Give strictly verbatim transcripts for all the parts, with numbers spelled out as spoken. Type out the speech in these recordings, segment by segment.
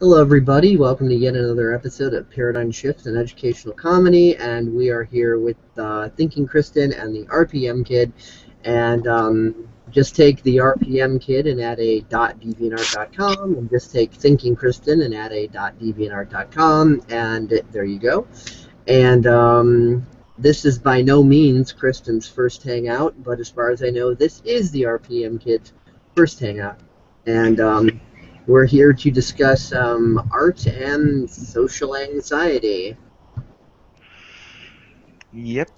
Hello, everybody. Welcome to yet another episode of Paradigm Shift, an educational comedy, and we are here with uh, Thinking Kristen and the R P M Kid, and um, just take the R P M Kid and add a .deviantart dot com, and just take Thinking Kristen and add a .deviantart dot com, and it, there you go. And um, this is by no means Kristen's first hangout, but as far as I know, this is the R P M Kid's first hangout. And um, we're here to discuss um, art and social anxiety. Yep.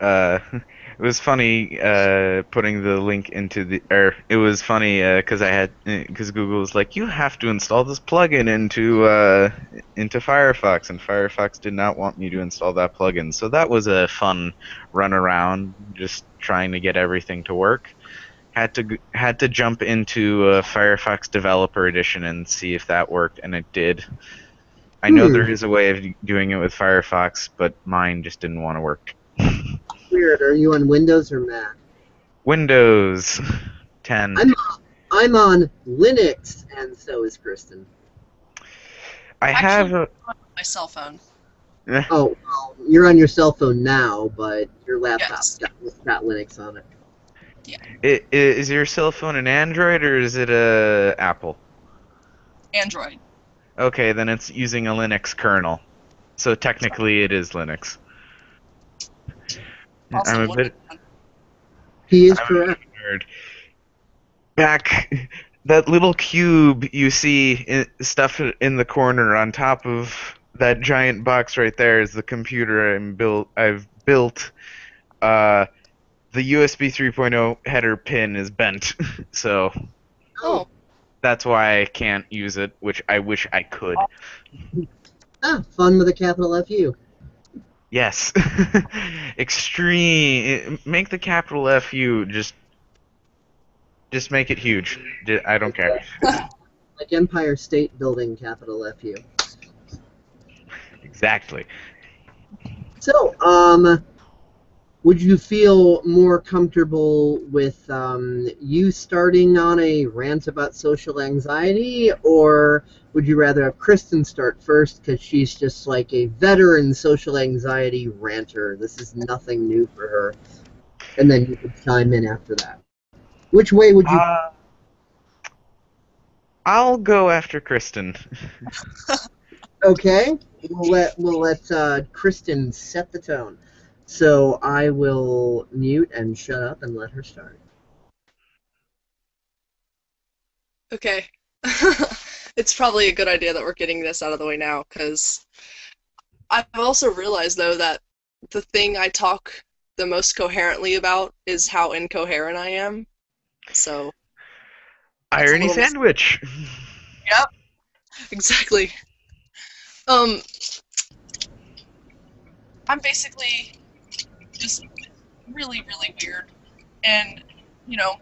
Uh, it was funny uh, putting the link into the. Er, it was funny because uh, I had because Google was like, you have to install this plugin into uh, into Firefox, and Firefox did not want me to install that plugin. So that was a fun run around, just trying to get everything to work. Had to had to jump into uh, Firefox Developer Edition and see if that worked, and it did. I know hmm. there is a way of doing it with Firefox, but mine just didn't want to work. Weird. Are you on Windows or Mac? Windows ten. I'm on, I'm on Linux, and so is Kristen. I Actually, have a, I'm on my cell phone. Oh, well, you're on your cell phone now, but your laptop's yes. got, got Linux on it. Yeah. It, it, is your cell phone an Android or is it a Apple? Android. Okay, then it's using a Linux kernel, so technically it is Linux. Also I'm a bit. He is I'm correct. Nerd. Back that little cube you see in, stuff in the corner on top of that giant box right there is the computer I'm built. I've built. Uh, The U S B three point oh header pin is bent, so oh. that's why I can't use it, which I wish I could. Ah, fun with a capital F U. Yes. Extreme. Make the capital F U just, just make it huge. I don't care. Like Empire State Building, capital F U. Exactly. So, um... would you feel more comfortable with um, you starting on a rant about social anxiety, or would you rather have Kristen start first because she's just like a veteran social anxiety ranter? This is nothing new for her. And then you could chime in after that. Which way would you... Uh, I'll go after Kristen. Okay. We'll let, we'll let uh, Kristen set the tone. So I will mute and shut up and let her start. Okay. It's probably a good idea that we're getting this out of the way now, because I've also realized, though, that the thing I talk the most coherently about is how incoherent I am. So. Irony sandwich. Yep. Exactly. Um, I'm basically just really, really weird, and, you know,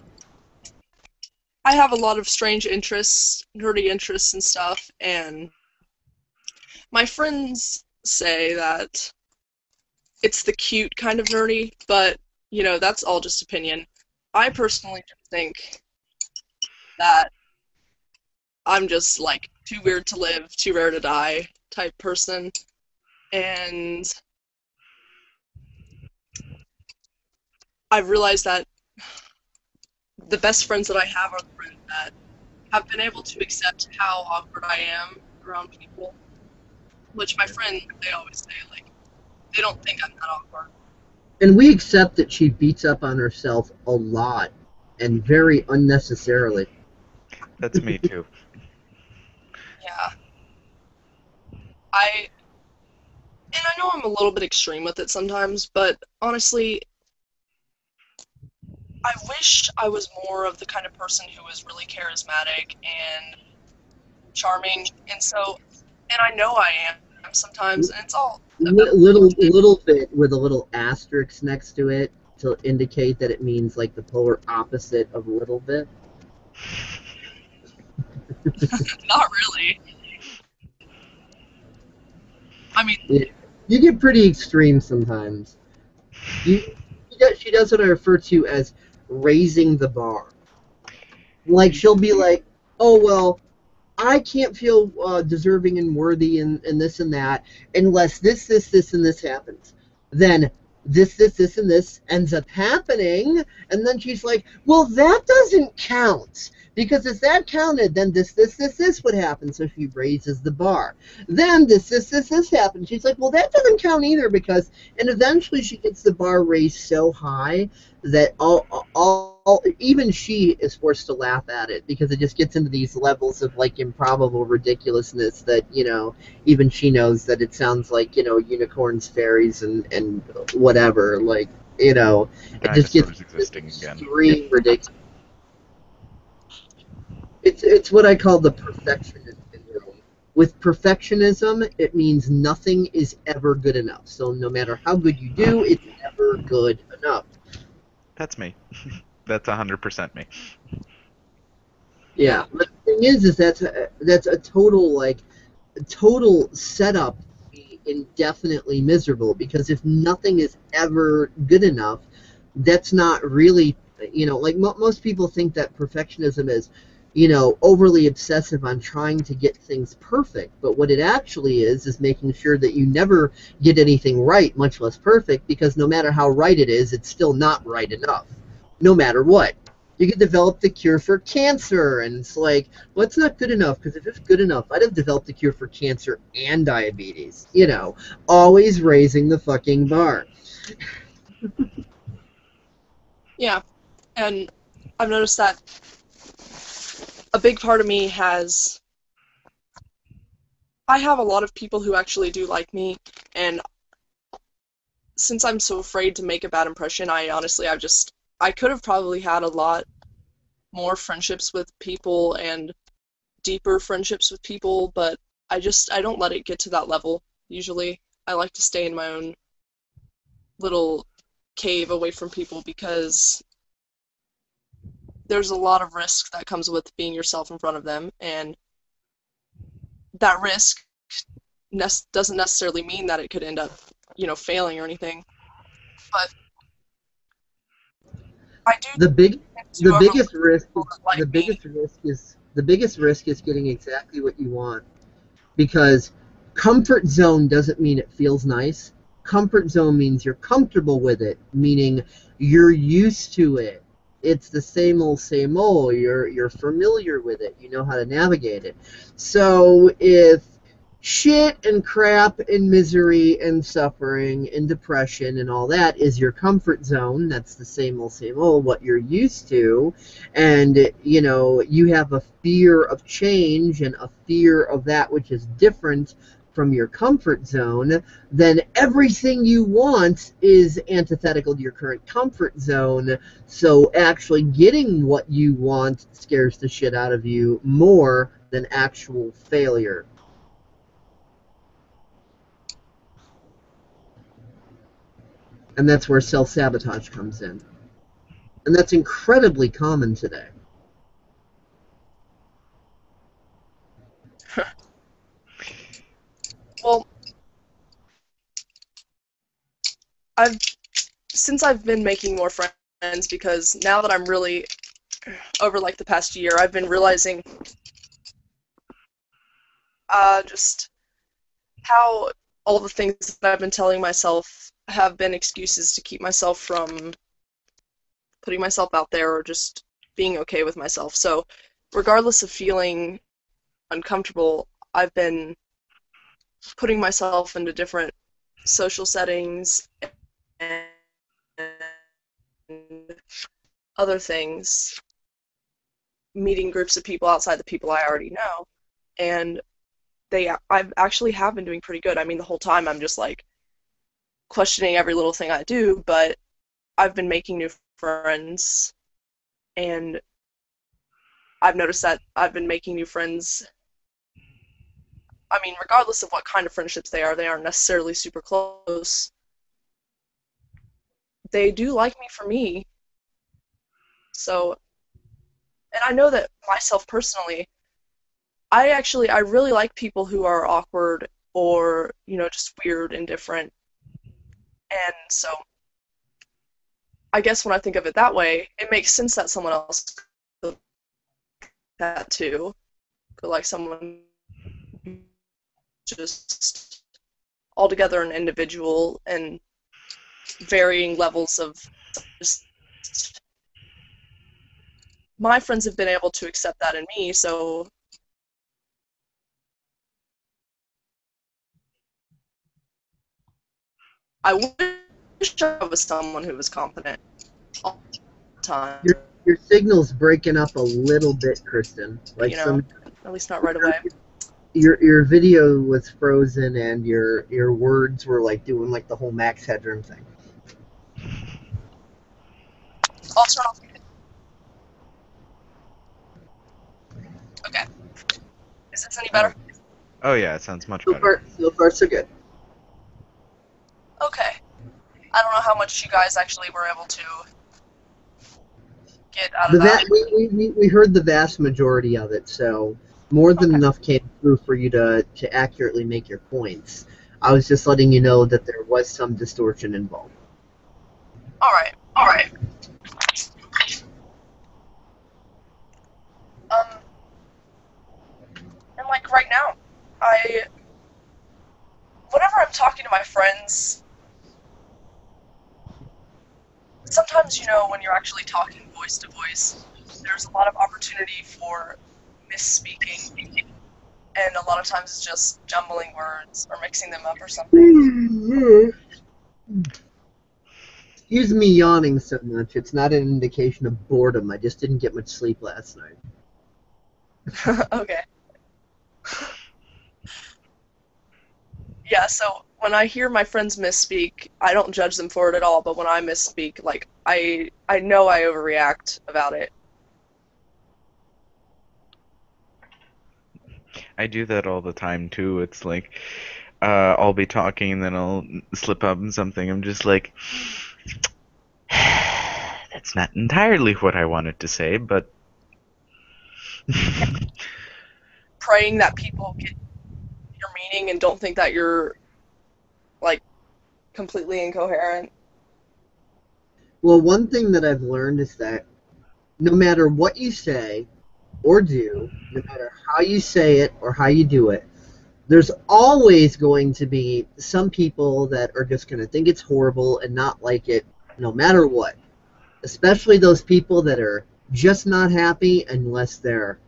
I have a lot of strange interests, nerdy interests and stuff, and my friends say that it's the cute kind of nerdy, but, you know, that's all just opinion. I personally just think that I'm just, like, too weird to live, too rare to die type person, and I've realized that the best friends that I have are the friends that have been able to accept how awkward I am around people, which my friend, they always say, like, they don't think I'm that awkward. And we accept that she beats up on herself a lot and very unnecessarily. That's me, too. Yeah. I, and I know I'm a little bit extreme with it sometimes, but honestly, I wish I was more of the kind of person who was really charismatic and charming, and so, and I know I am sometimes, and it's all little, little bit with a little asterisk next to it to indicate that it means like the polar opposite of little bit. Not really. I mean, yeah. You get pretty extreme sometimes. You, she does what I refer to as raising the bar. Like, she'll be like, oh, well, I can't feel uh, deserving and worthy and, and this and that unless this, this, this, and this happens. Then this, this, this, and this ends up happening, and then she's like, well, that doesn't count, because if that counted, then this, this, this, this would happen, so she raises the bar. Then this, this, this, this happens. She's like, well, that doesn't count either, because, and eventually she gets the bar raised so high that all, all, all even she is forced to laugh at it, because it just gets into these levels of, like, improbable ridiculousness that, you know, even she knows that it sounds like, you know, unicorns, fairies, and, and whatever, like, you know, it just gets extreme ridiculous. It's, it's what I call the perfectionist syndrome. With perfectionism, it means nothing is ever good enough. So no matter how good you do, it's never good enough. That's me. That's one hundred percent me. Yeah. But the thing is, is that's a, that's a total, like, a total setup to be indefinitely miserable, because if nothing is ever good enough, that's not really, you know, like mo most people think that perfectionism is, you know, overly obsessive on trying to get things perfect, but what it actually is is making sure that you never get anything right, much less perfect, because no matter how right it is, it's still not right enough, no matter what. You could develop the cure for cancer, and it's like, well, it's not good enough, because if it's good enough, I'd have developed the cure for cancer and diabetes, you know, always raising the fucking bar. Yeah, and I've noticed that a big part of me has, I have a lot of people who actually do like me, and since I'm so afraid to make a bad impression, I honestly, I've just, I could have probably had a lot more friendships with people and deeper friendships with people, but I just, I don't let it get to that level, usually. I like to stay in my own little cave away from people, because there's a lot of risk that comes with being yourself in front of them, and that risk ne- doesn't necessarily mean that it could end up, you know, failing or anything. But I do. The big, the biggest risk, is, like the biggest risk is the biggest risk is getting exactly what you want, because comfort zone doesn't mean it feels nice. Comfort zone means you're comfortable with it, meaning you're used to it. It's the same old, same old. You're you're familiar with it. You know how to navigate it. So if shit and crap and misery and suffering and depression and all that is your comfort zone, that's the same old, same old, what you're used to, and you know you have a fear of change and a fear of that which is different from your comfort zone, then everything you want is antithetical to your current comfort zone, so actually getting what you want scares the shit out of you more than actual failure. And that's where self-sabotage comes in. And that's incredibly common today. Well, I've since I've been making more friends, because now that I'm really over like the past year, I've been realizing uh, just how all the things that I've been telling myself have been excuses to keep myself from putting myself out there or just being okay with myself. So regardless of feeling uncomfortable, I've been putting myself into different social settings and other things, meeting groups of people outside the people I already know, and they I actually have been doing pretty good. I mean, the whole time I'm just like questioning every little thing I do, but I've been making new friends, and I've noticed that I've been making new friends. I mean, regardless of what kind of friendships they are, they aren't necessarily super close. They do like me for me. So, and I know that myself personally, I actually, I really like people who are awkward or, you know, just weird and different. And so, I guess when I think of it that way, it makes sense that someone else does that too. but like someone just altogether an individual and varying levels of just, my friends have been able to accept that in me, so I wish I was someone who was confident all the time. Your, your signal's breaking up a little bit, Kristen. Like you know, some, at least not right away. Your your video was frozen, and your your words were like doing like the whole Max Headroom thing. I'll turn off. Okay. Is this any better? Oh yeah, it sounds much better. So far, so far, so good. Okay. I don't know how much you guys actually were able to get out the of that. We, we, we heard the vast majority of it, so more than okay. enough came through for you to, to accurately make your points. I was just letting you know that there was some distortion involved. All right. All right. Um, and, like, right now, I... whenever I'm talking to my friends, sometimes, you know, when you're actually talking voice to voice, there's a lot of opportunity for misspeaking, and a lot of times it's just jumbling words or mixing them up or something. Excuse me yawning so much. It's not an indication of boredom. I just didn't get much sleep last night. Okay. Yeah, so when I hear my friends misspeak, I don't judge them for it at all, but when I misspeak, like, I I know I overreact about it. I do that all the time, too. It's like, uh, I'll be talking, and then I'll slip up in something. I'm just like, that's not entirely what I wanted to say, but... Praying that people get your meaning and don't think that you're... like, completely incoherent. Well, one thing that I've learned is that no matter what you say or do, no matter how you say it or how you do it, there's always going to be some people that are just going to think it's horrible and not like it no matter what. Especially those people that are just not happy unless they're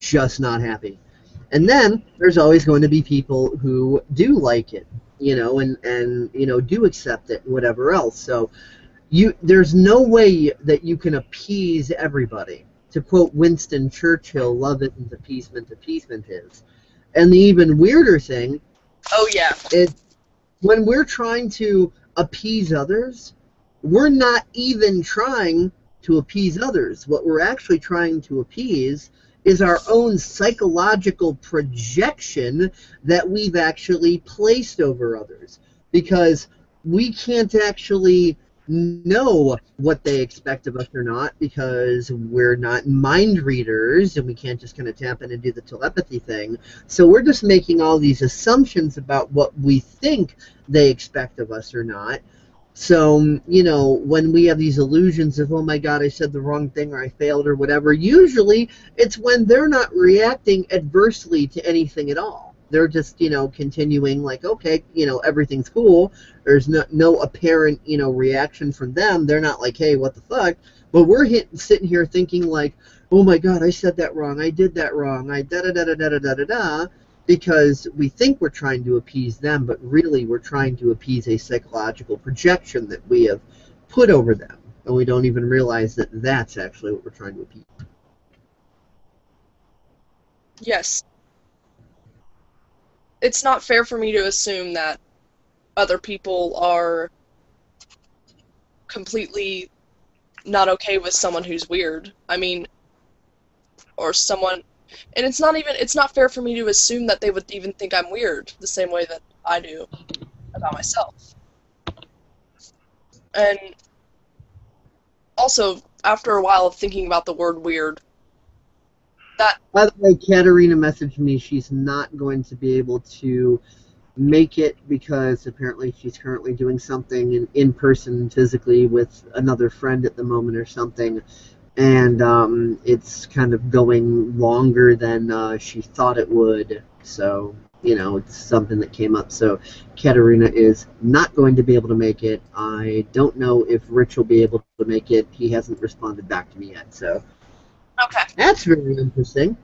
just not happy. And then there's always going to be people who do like it, you know, and, and you know, do accept it and whatever else. So you there's no way that you can appease everybody. To quote Winston Churchill, love it and appeasement, appeasement is. And the even weirder thing oh yeah, is when we're trying to appease others, we're not even trying to appease others. What we're actually trying to appease is our own psychological projection that we've actually placed over others, because we can't actually know what they expect of us or not, because we're not mind readers and we can't just kind of tap in and do the telepathy thing. So we're just making all these assumptions about what we think they expect of us or not. So, you know, when we have these illusions of, oh my god, I said the wrong thing or I failed or whatever, usually it's when they're not reacting adversely to anything at all. They're just, you know, continuing like, okay, you know, everything's cool. There's no, no apparent, you know, reaction from them. They're not like, hey, what the fuck? But we're hit, sitting here thinking like, oh my god, I said that wrong. I did that wrong. I da-da-da-da-da-da-da-da. Because we think we're trying to appease them, but really we're trying to appease a psychological projection that we have put over them, and we don't even realize that that's actually what we're trying to appease. Yes. It's not fair for me to assume that other people are completely not okay with someone who's weird. I mean, or someone... And it's not even, it's not fair for me to assume that they would even think I'm weird, the same way that I do about myself. And also, after a while of thinking about the word weird, that... By the way, Katerina messaged me she's not going to be able to make it because apparently she's currently doing something in, in person physically with another friend at the moment or something. and um, it's kind of going longer than uh, she thought it would, so you know, it's something that came up. So Katerina is not going to be able to make it. I don't know if Rich will be able to make it. He hasn't responded back to me yet, so okay. That's very interesting.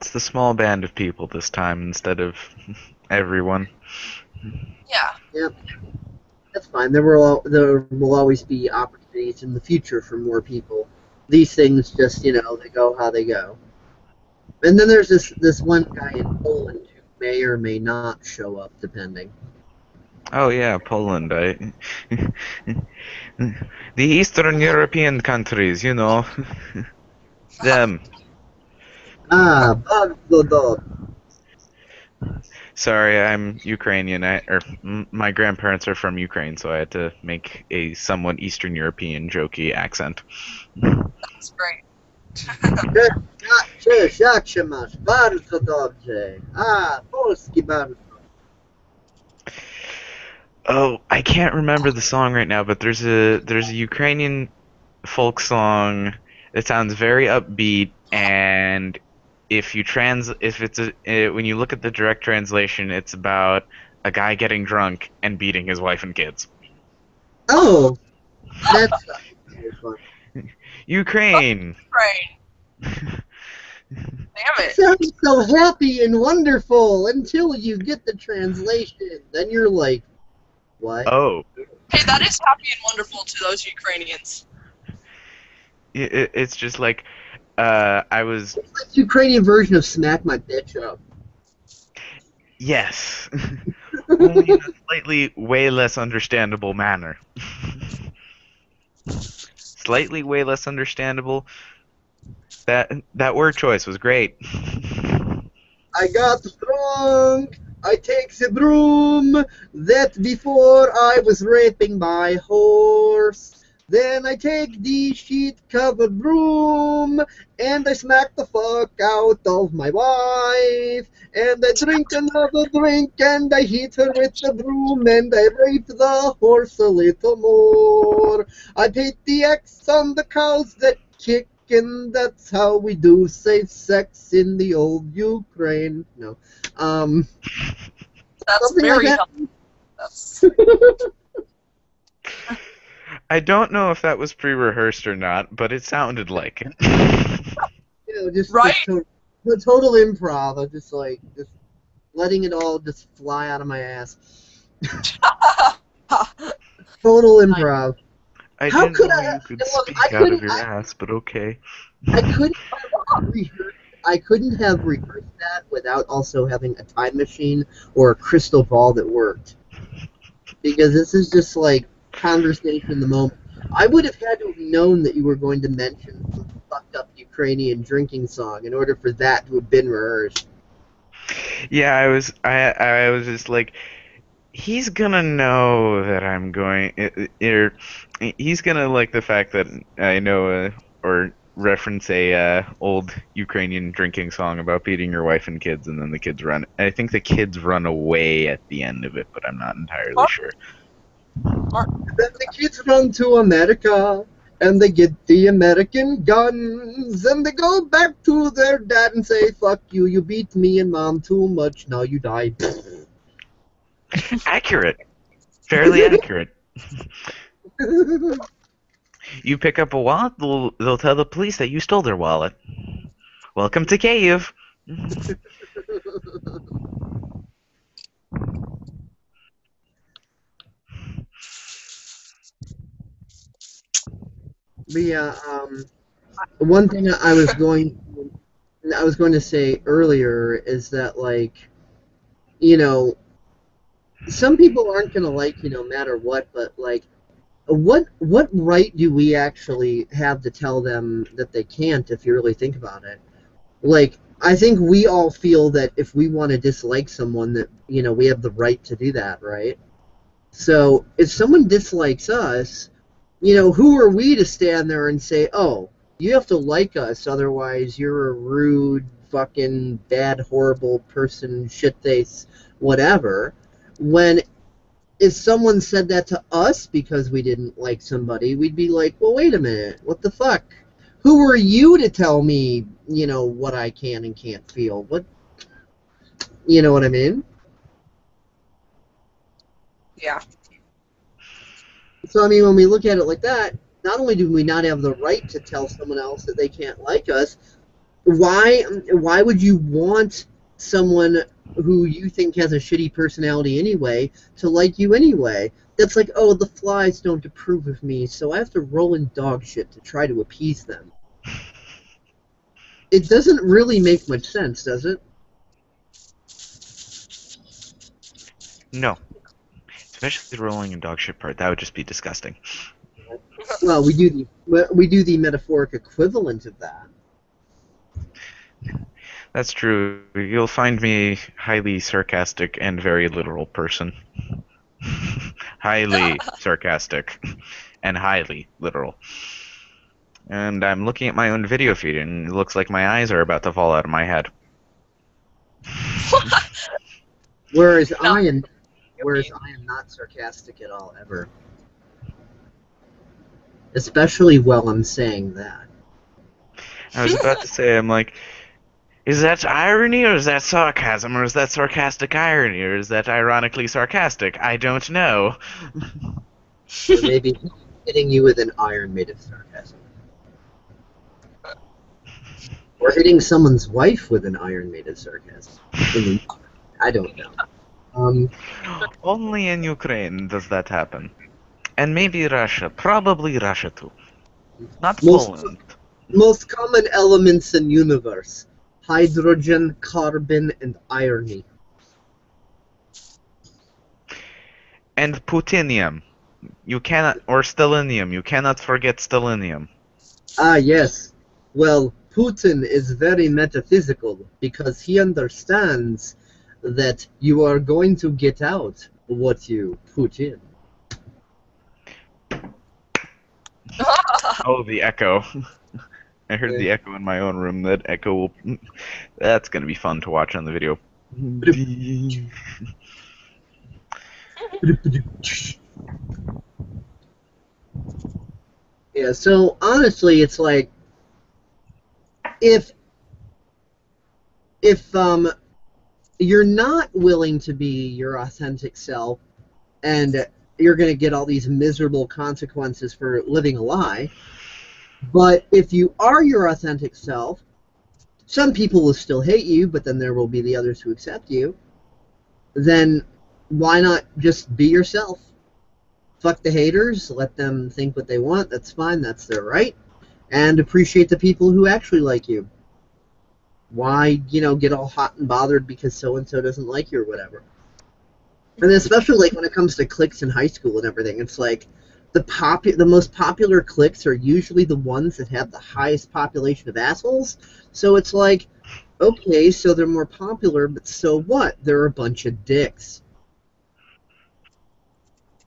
It's the small band of people this time instead of everyone. Yeah. Yep. That's fine. There will all, there will always be opportunities in the future for more people. These things just, you know, they go how they go. And then there's this this one guy in Poland who may or may not show up, depending. Oh yeah, Poland. I the Eastern European countries, you know, them. Ah, sorry, I'm Ukrainian. I, or my grandparents are from Ukraine, so I had to make a somewhat Eastern European jokey accent. That's great. Oh, I can't remember the song right now, but there's a there's a Ukrainian folk song that sounds very upbeat, and if you trans if it's a, it, when you look at the direct translation, it's about a guy getting drunk and beating his wife and kids. Oh, that's fun. Ukraine. Oh, Ukraine. Damn it. It sounds so happy and wonderful until you get the translation. Then you're like, what? Oh. Hey, that is happy and wonderful to those Ukrainians. It, it, it's just like, uh, I was... It's like the Ukrainian version of Smack My Bitch Up. Yes. Only in a slightly way less understandable manner. Slightly way less understandable. That that word choice was great. I got drunk. I take the broom. That before I was raping my horse. Then I take the sheet-covered broom and I smack the fuck out of my wife. And I drink another drink and I hit her with the broom and I rape the horse a little more. I hit the axe on the cows that kick, and that's how we do safe sex in the old Ukraine. No, um, that's very like that. I don't know if that was pre-rehearsed or not, but it sounded like it. You know, just right? The total, total improv of just like just letting it all just fly out of my ass. Total improv. I How didn't could know I, you could look, speak I out of your I, ass, but okay. I couldn't have rehearsed. I couldn't have rehearsed that without also having a time machine or a crystal ball that worked, because this is just like conversation in the moment. I would have had to have known that you were going to mention some fucked up Ukrainian drinking song in order for that to have been rehearsed. Yeah, I was I I was just like, he's gonna know that I'm going or he's gonna like the fact that I know uh, or reference a uh, old Ukrainian drinking song about beating your wife and kids, and then the kids run. I think the kids run away at the end of it, but I'm not entirely oh. sure. And then the kids run to America, and they get the American guns, and they go back to their dad and say, fuck you, you beat me and mom too much, now you die. Accurate. Fairly accurate. You pick up a wallet, they'll, they'll tell the police that you stole their wallet. Welcome to Kyiv. But yeah, um, one thing I was going, to, I was going to say earlier is that, like, you know, some people aren't gonna like you no matter what, but like, what what right do we actually have to tell them that they can't? If you really think about it, like, I think we all feel that if we want to dislike someone, that you know we have the right to do that, right? So if someone dislikes us, you know, who are we to stand there and say, oh, you have to like us, otherwise you're a rude, fucking, bad, horrible person, shit-face, whatever, when if someone said that to us because we didn't like somebody, we'd be like, well, wait a minute, what the fuck? Who are you to tell me, you know, what I can and can't feel? What, you know what I mean? Yeah. So, I mean, when we look at it like that, not only do we not have the right to tell someone else that they can't like us, why why would you want someone who you think has a shitty personality anyway to like you anyway? That's like, oh, the flies don't approve of me, so I have to roll in dog shit to try to appease them. It doesn't really make much sense, does it? No. Especially the rolling in dog shit part. That would just be disgusting. Well, we do the, we do the metaphoric equivalent of that. That's true. You'll find me a highly sarcastic and very literal person. Highly sarcastic and highly literal. And I'm looking at my own video feed, and it looks like my eyes are about to fall out of my head. Whereas I am, whereas I am not sarcastic at all, ever. Especially while I'm saying that. I was about to say, I'm like, is that irony or is that sarcasm or is that sarcastic irony or is that ironically sarcastic? I don't know. Or maybe hitting you with an iron made of sarcasm. Or hitting someone's wife with an iron made of sarcasm. I don't know. Um, Only in Ukraine does that happen. And maybe Russia. Probably Russia, too. Not most, Poland. Most common elements in universe. Hydrogen, carbon, and irony. And Putinium. You cannot... Or Stalinium. You cannot forget Stalinium. Ah, yes. Well, Putin is very metaphysical because he understands that you are going to get out what you put in. Oh, the echo. I heard yeah. the echo in my own room. That echo will... That's going to be fun to watch on the video. Yeah, so honestly, it's like... If... If um, you're not willing to be your authentic self and... you're going to get all these miserable consequences for living a lie. But if you are your authentic self, some people will still hate you, but then there will be the others who accept you. Then why not just be yourself? Fuck the haters, let them think what they want, that's fine, that's their right. And appreciate the people who actually like you. Why, you know, get all hot and bothered because so-and-so doesn't like you or whatever. And especially like when it comes to cliques in high school and everything, it's like the popu the most popular cliques are usually the ones that have the highest population of assholes. So it's like, okay, so they're more popular, but so what? They're a bunch of dicks.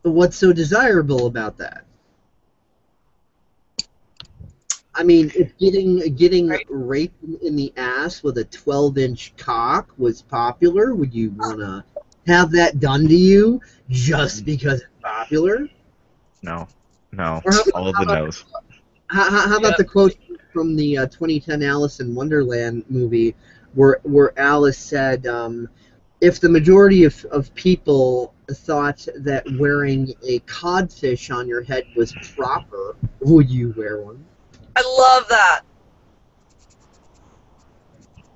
What's so desirable about that? I mean, if getting getting raped in the ass with a twelve inch cock was popular, would you wanna have that done to you just because it's popular? No, no, about, all the no's. How, how, how about yeah. the quote from the uh, twenty ten Alice in Wonderland movie where where Alice said, um, if the majority of, of people thought that wearing a codfish on your head was proper, would you wear one? I love that.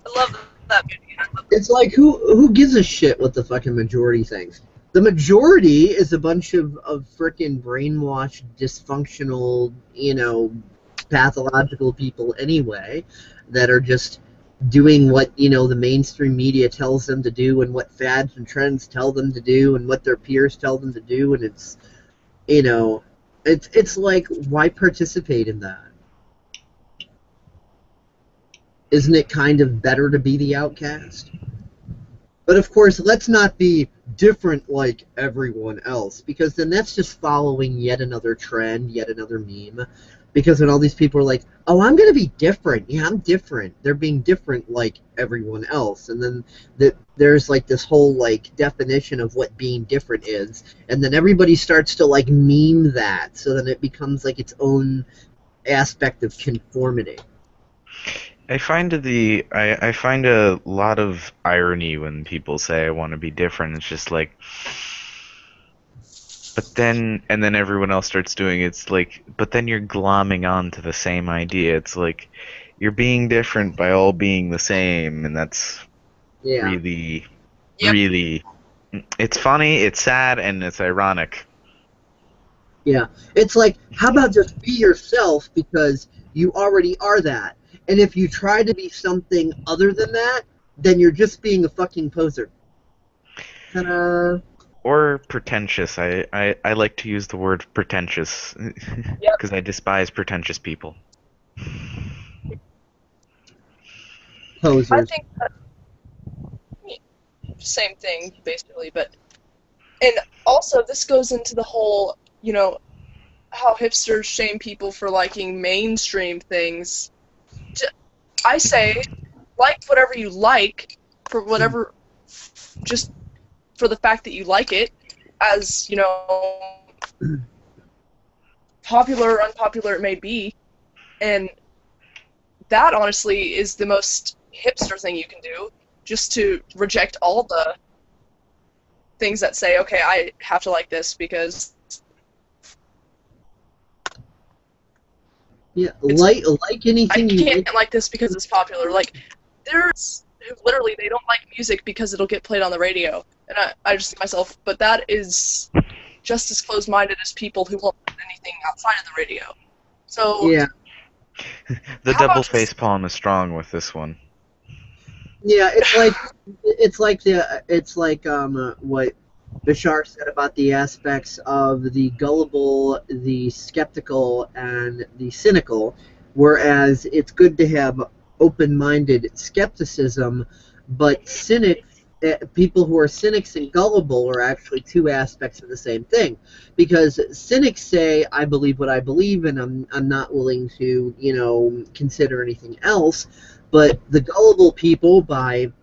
I love that movie. It's like, who who gives a shit what the fucking majority thinks? The majority is a bunch of, of frickin' brainwashed, dysfunctional, you know, pathological people anyway that are just doing what, you know, the mainstream media tells them to do and what fads and trends tell them to do and what their peers tell them to do, and it's, you know, it's, it's like, why participate in that? Isn't it kind of better to be the outcast? But of course, let's not be different like everyone else, because then that's just following yet another trend, yet another meme, Because then all these people are like, oh, I'm going to be different. Yeah, I'm different. They're being different like everyone else. And then the, there's like this whole like definition of what being different is. And then everybody starts to like meme that. So then it becomes like its own aspect of conformity. I find the I, I find a lot of irony when people say I want to be different. It's just like, but then and then everyone else starts doing it. It's like, but then you're glomming on to the same idea. It's like you're being different by all being the same, and that's yeah. really, yep. really. It's funny, it's sad, and it's ironic. Yeah, it's like, how about just be yourself because you already are that. And if you try to be something other than that, then you're just being a fucking poser. Ta-da. Or pretentious. I, I, I like to use the word pretentious because yep. I despise pretentious people. Posers. I think that, same thing, basically. But and also, this goes into the whole, you know, how hipsters shame people for liking mainstream things. I say, like whatever you like, for whatever, just for the fact that you like it, as, you know, popular or unpopular it may be, and that, honestly, is the most hipster thing you can do, just to reject all the things that say, okay, I have to like this because... Yeah, like, like anything you like. I can't like this because it's popular. Like, there's literally, they don't like music because it'll get played on the radio. And I, I just think to myself, but that is just as closed-minded as people who won't listen to anything outside of the radio. So, yeah. The double face palm is strong with this one. Yeah, it's like, it's like the, it's like, um, uh, what Bashar said about the aspects of the gullible, the skeptical, and the cynical, whereas it's good to have open-minded skepticism, but cynics, uh, people who are cynics and gullible are actually two aspects of the same thing, because cynics say, I believe what I believe, and I'm, I'm not willing to, you know, consider anything else, but the gullible people, by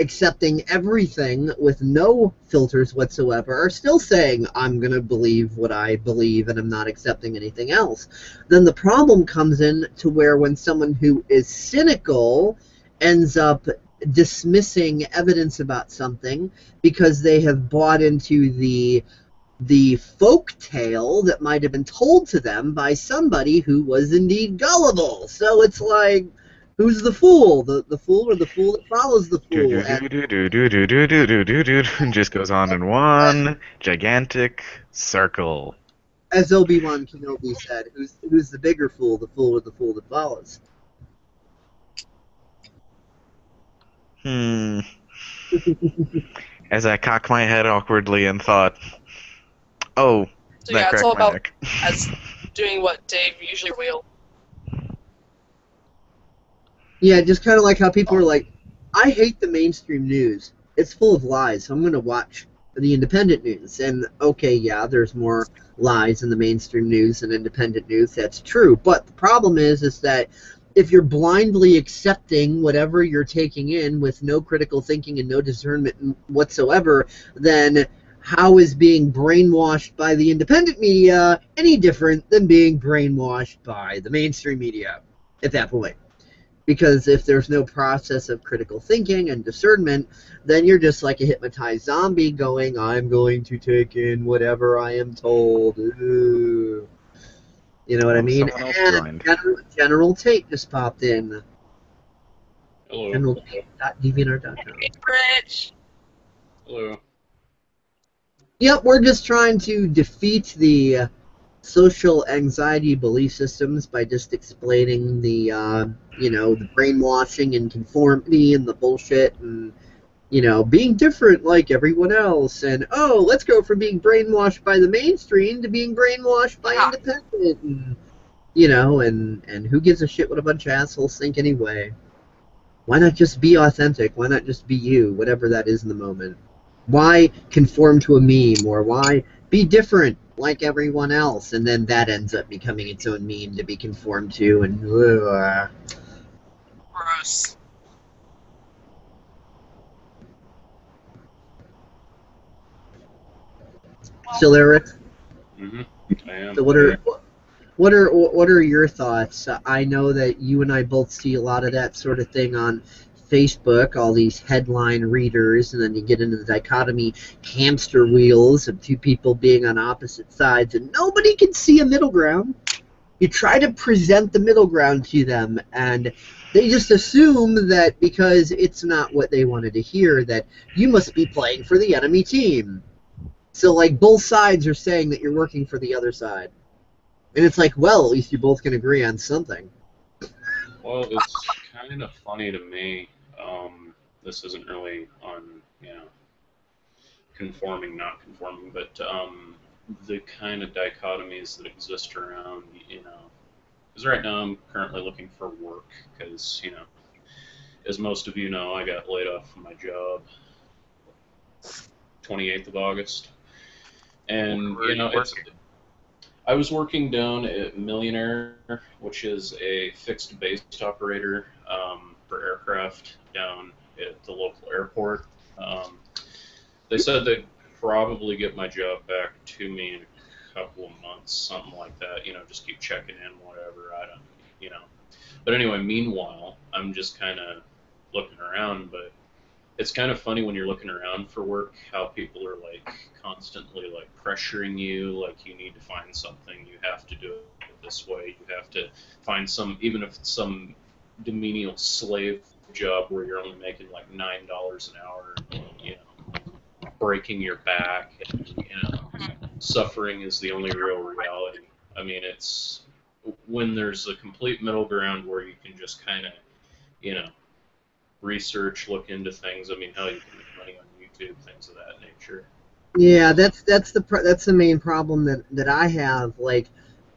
accepting everything with no filters whatsoever, are still saying, I'm going to believe what I believe and I'm not accepting anything else. Then the problem comes in to where when someone who is cynical ends up dismissing evidence about something because they have bought into the the folk tale that might have been told to them by somebody who was indeed gullible. So it's like, who's the fool? The the fool or the fool that follows the fool? And just goes on in one gigantic circle. As Obi-Wan Kenobi said, who's who's the bigger fool? The fool or the fool that follows? Hmm. As I cock my head awkwardly and thought, oh, so that yeah, it's all about neck. As doing what Dave usually will. Yeah, just kind of like how people are like, I hate the mainstream news. It's full of lies, so I'm going to watch the independent news. And, okay, yeah, there's more lies in the mainstream news than independent news. That's true. But the problem is, is that if you're blindly accepting whatever you're taking in with no critical thinking and no discernment whatsoever, then how is being brainwashed by the independent media any different than being brainwashed by the mainstream media at that point? Because if there's no process of critical thinking and discernment, then you're just like a hypnotized zombie going, I'm going to take in whatever I am told. Ooh. You know what oh, I mean? And General, General Tate just popped in. Hello. General Tate dot deviant art dot com. Hey, Rich. Hello. Yep, we're just trying to defeat the social anxiety belief systems by just explaining the, uh, you know, the brainwashing and conformity and the bullshit and, you know, being different like everyone else and, oh, let's go from being brainwashed by the mainstream to being brainwashed by ah. independent and, you know, and, and who gives a shit what a bunch of assholes think anyway? Why not just be authentic? Why not just be you, whatever that is in the moment? Why conform to a meme or why be different? like everyone else, and then that ends up becoming its own meme to be conformed to, and uh, gross. Still there, Rick? Mm-hmm. I am. So what are what are what are your thoughts? I know that you and I both see a lot of that sort of thing on Facebook, all these headline readers, and then you get into the dichotomy hamster wheels of two people being on opposite sides, and nobody can see a middle ground. You try to present the middle ground to them, and they just assume that because it's not what they wanted to hear, that you must be playing for the enemy team. So, like, both sides are saying that you're working for the other side. And it's like, well, at least you both can agree on something. Well, it's kind of funny to me. Um, this isn't really on, you know, conforming, not conforming, but um, the kind of dichotomies that exist around, you know, because right now I'm currently looking for work because, you know, as most of you know, I got laid off from my job twenty-eighth of August. And, you know, it's, I was working down at Millionaire, which is a fixed base operator um, for aircraft down at the local airport. Um, they said they'd probably get my job back to me in a couple of months, something like that. You know, just keep checking in, whatever. I don't, you know. But anyway, meanwhile, I'm just kind of looking around, but it's kind of funny when you're looking around for work how people are like constantly like pressuring you, like you need to find something, you have to do it this way, you have to find some, even if it's some menial slave job where you're only making like nine dollars an hour, you know, breaking your back, and, you know, suffering is the only real reality. I mean, it's when there's a complete middle ground where you can just kind of, you know, research, look into things. I mean, hell, you can make money on YouTube, things of that nature. Yeah, that's that's the pro that's the main problem that that I have. Like,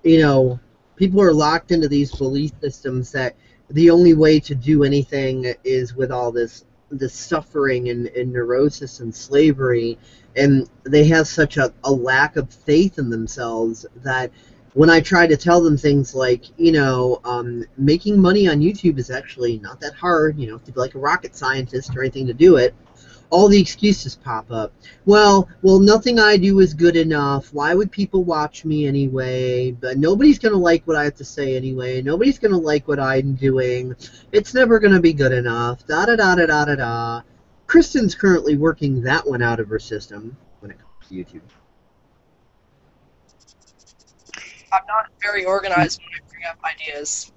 you know, people are locked into these belief systems that the only way to do anything is with all this this suffering and, and neurosis and slavery, and they have such a, a lack of faith in themselves that when I try to tell them things like, you know, um, making money on YouTube is actually not that hard, you know, to be like a rocket scientist or anything to do it, all the excuses pop up. Well, well, nothing I do is good enough. Why would people watch me anyway? But nobody's going to like what I have to say anyway. Nobody's going to like what I'm doing. It's never going to be good enough. Da da da da da da da. Kristen's currently working that one out of her system when it comes to YouTube. I'm not very organized when I bring up ideas.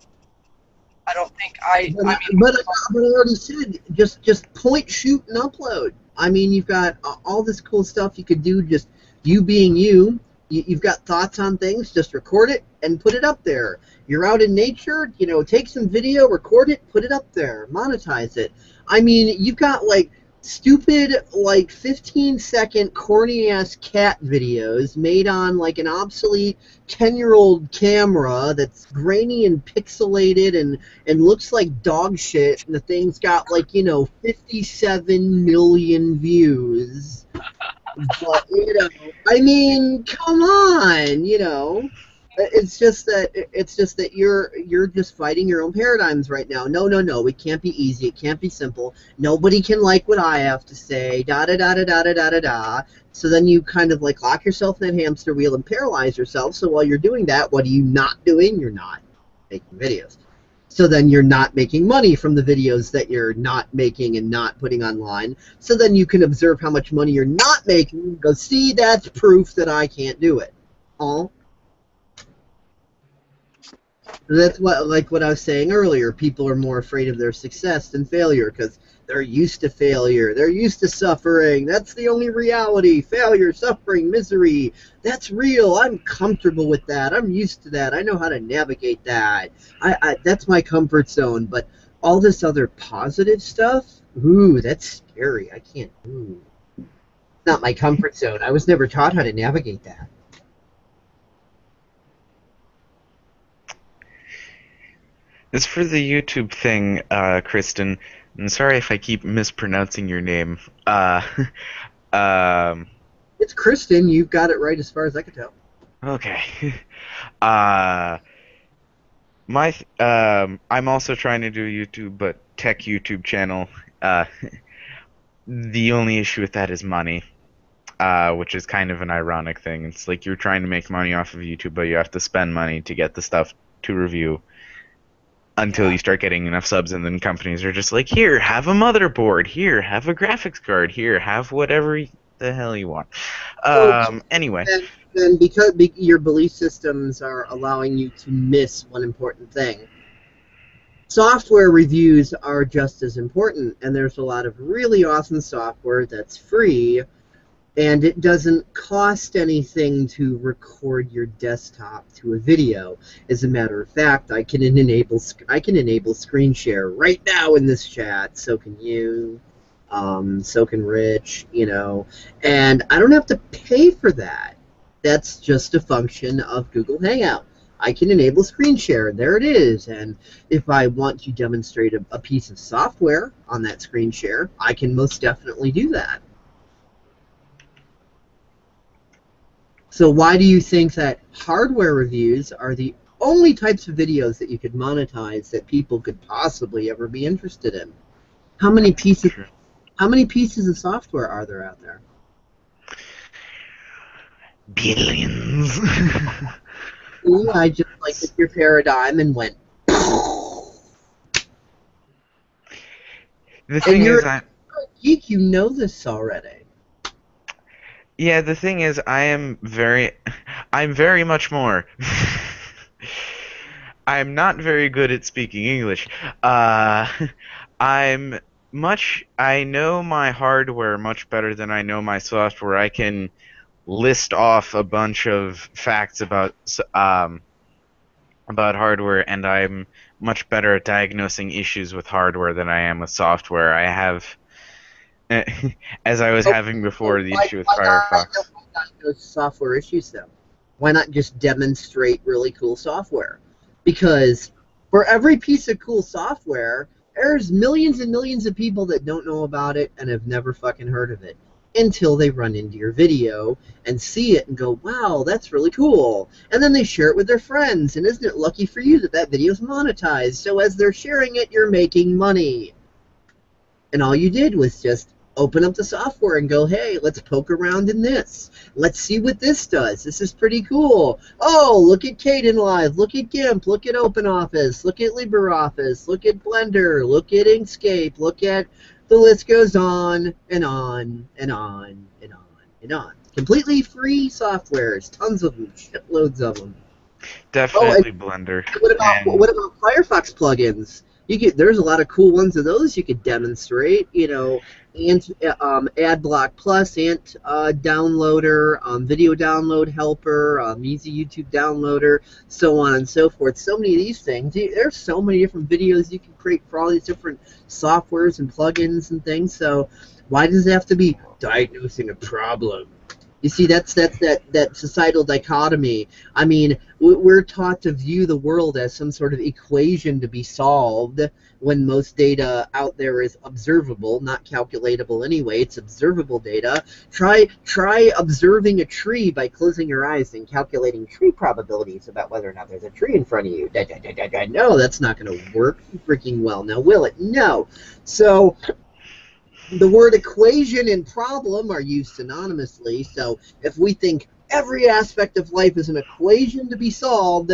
I don't think I... But I, mean, but, but I already said, just, just point, shoot, and upload. I mean, you've got all this cool stuff you could do, just you being you. You've got thoughts on things, just record it and put it up there. You're out in nature, you know, take some video, record it, put it up there, monetize it. I mean, you've got, like, stupid, like, fifteen second corny-ass cat videos made on, like, an obsolete ten year old camera that's grainy and pixelated and, and looks like dog shit, and the thing's got, like, you know, fifty-seven million views. But, you know, I mean, come on, you know. It's just that it's just that you're you're just fighting your own paradigms right now. No, no, no. It can't be easy. It can't be simple. Nobody can like what I have to say. Da da da da da da da da da. So then you kind of like lock yourself in that hamster wheel and paralyze yourself. So while you're doing that, what are you not doing? You're not making videos. So then you're not making money from the videos that you're not making and not putting online. So then you can observe how much money you're not making and go, see, that's proof that I can't do it. All. That's what, like what I was saying earlier, people are more afraid of their success than failure because they're used to failure, they're used to suffering, that's the only reality, failure, suffering, misery, that's real, I'm comfortable with that, I'm used to that, I know how to navigate that, I, I, that's my comfort zone, but all this other positive stuff, ooh, that's scary, I can't, ooh, not my comfort zone, I was never taught how to navigate that. As for the YouTube thing, uh, Kristen, I'm sorry if I keep mispronouncing your name. Uh, um, it's Kristen. You've got it right as far as I can tell. Okay. uh, my um, I'm also trying to do YouTube, but tech YouTube channel. Uh, the only issue with that is money, uh, which is kind of an ironic thing. It's like you're trying to make money off of YouTube, but you have to spend money to get the stuff to review until you start getting enough subs, and then companies are just like, here, have a motherboard, here, have a graphics card, here, have whatever the hell you want. Um, anyway. And, and because be, your belief systems are allowing you to miss one important thing. Software reviews are just as important, and there's a lot of really awesome software that's free, and it doesn't cost anything to record your desktop to a video. As a matter of fact, I can enable I can enable screen share right now in this chat. So can you, um, so can Rich, you know, and I don't have to pay for that. That's just a function of Google Hangout. I can enable screen share, and there it is. And if I want to demonstrate a, a piece of software on that screen share, I can most definitely do that. So why do you think that hardware reviews are the only types of videos that you could monetize that people could possibly ever be interested in? How many pieces, how many pieces of software are there out there? Billions. I just like took your paradigm and went. The thing and you're, is, I, you're a geek. You know this already. Yeah, the thing is, I am very, I'm very much more. I'm not very good at speaking English. Uh, I'm much. I know my hardware much better than I know my software. I can list off a bunch of facts about um, about hardware, and I'm much better at diagnosing issues with hardware than I am with software. I have, as I was oh, having before, the why, issue with why Firefox. Why diagnose software issues, though? Why not just demonstrate really cool software? Because for every piece of cool software, there's millions and millions of people that don't know about it and have never fucking heard of it, until they run into your video and see it and go, wow, that's really cool. And then they share it with their friends, and isn't it lucky for you that that video's monetized? So as they're sharing it, you're making money. And all you did was just open up the software and go, hey, let's poke around in this. Let's see what this does. This is pretty cool. Oh, look at Kden Live. Look at GIMP. Look at OpenOffice. Look at LibreOffice. Look at Blender. Look at Inkscape. Look at... The list goes on and on and on and on and on. Completely free softwares, tons of them, shitloads of them. Definitely oh, Blender. What about and... what about Firefox plugins? You get there's a lot of cool ones of those you could demonstrate. You know, Ant, um, AdBlock Plus, Ant uh, Downloader, um, Video Download Helper, um, Easy YouTube Downloader, so on and so forth. So many of these things. There's so many different videos you can create for all these different softwares and plugins and things. So why does it have to be diagnosing a problem? You see, that's that's that that societal dichotomy. I mean, we're taught to view the world as some sort of equation to be solved, when most data out there is observable, not calculatable anyway. It's observable data. Try try observing a tree by closing your eyes and calculating tree probabilities about whether or not there's a tree in front of you. Da, da, da, da, da. No, that's not going to work freaking well. Now, will it? No. So the word equation and problem are used synonymously, so if we think every aspect of life is an equation to be solved,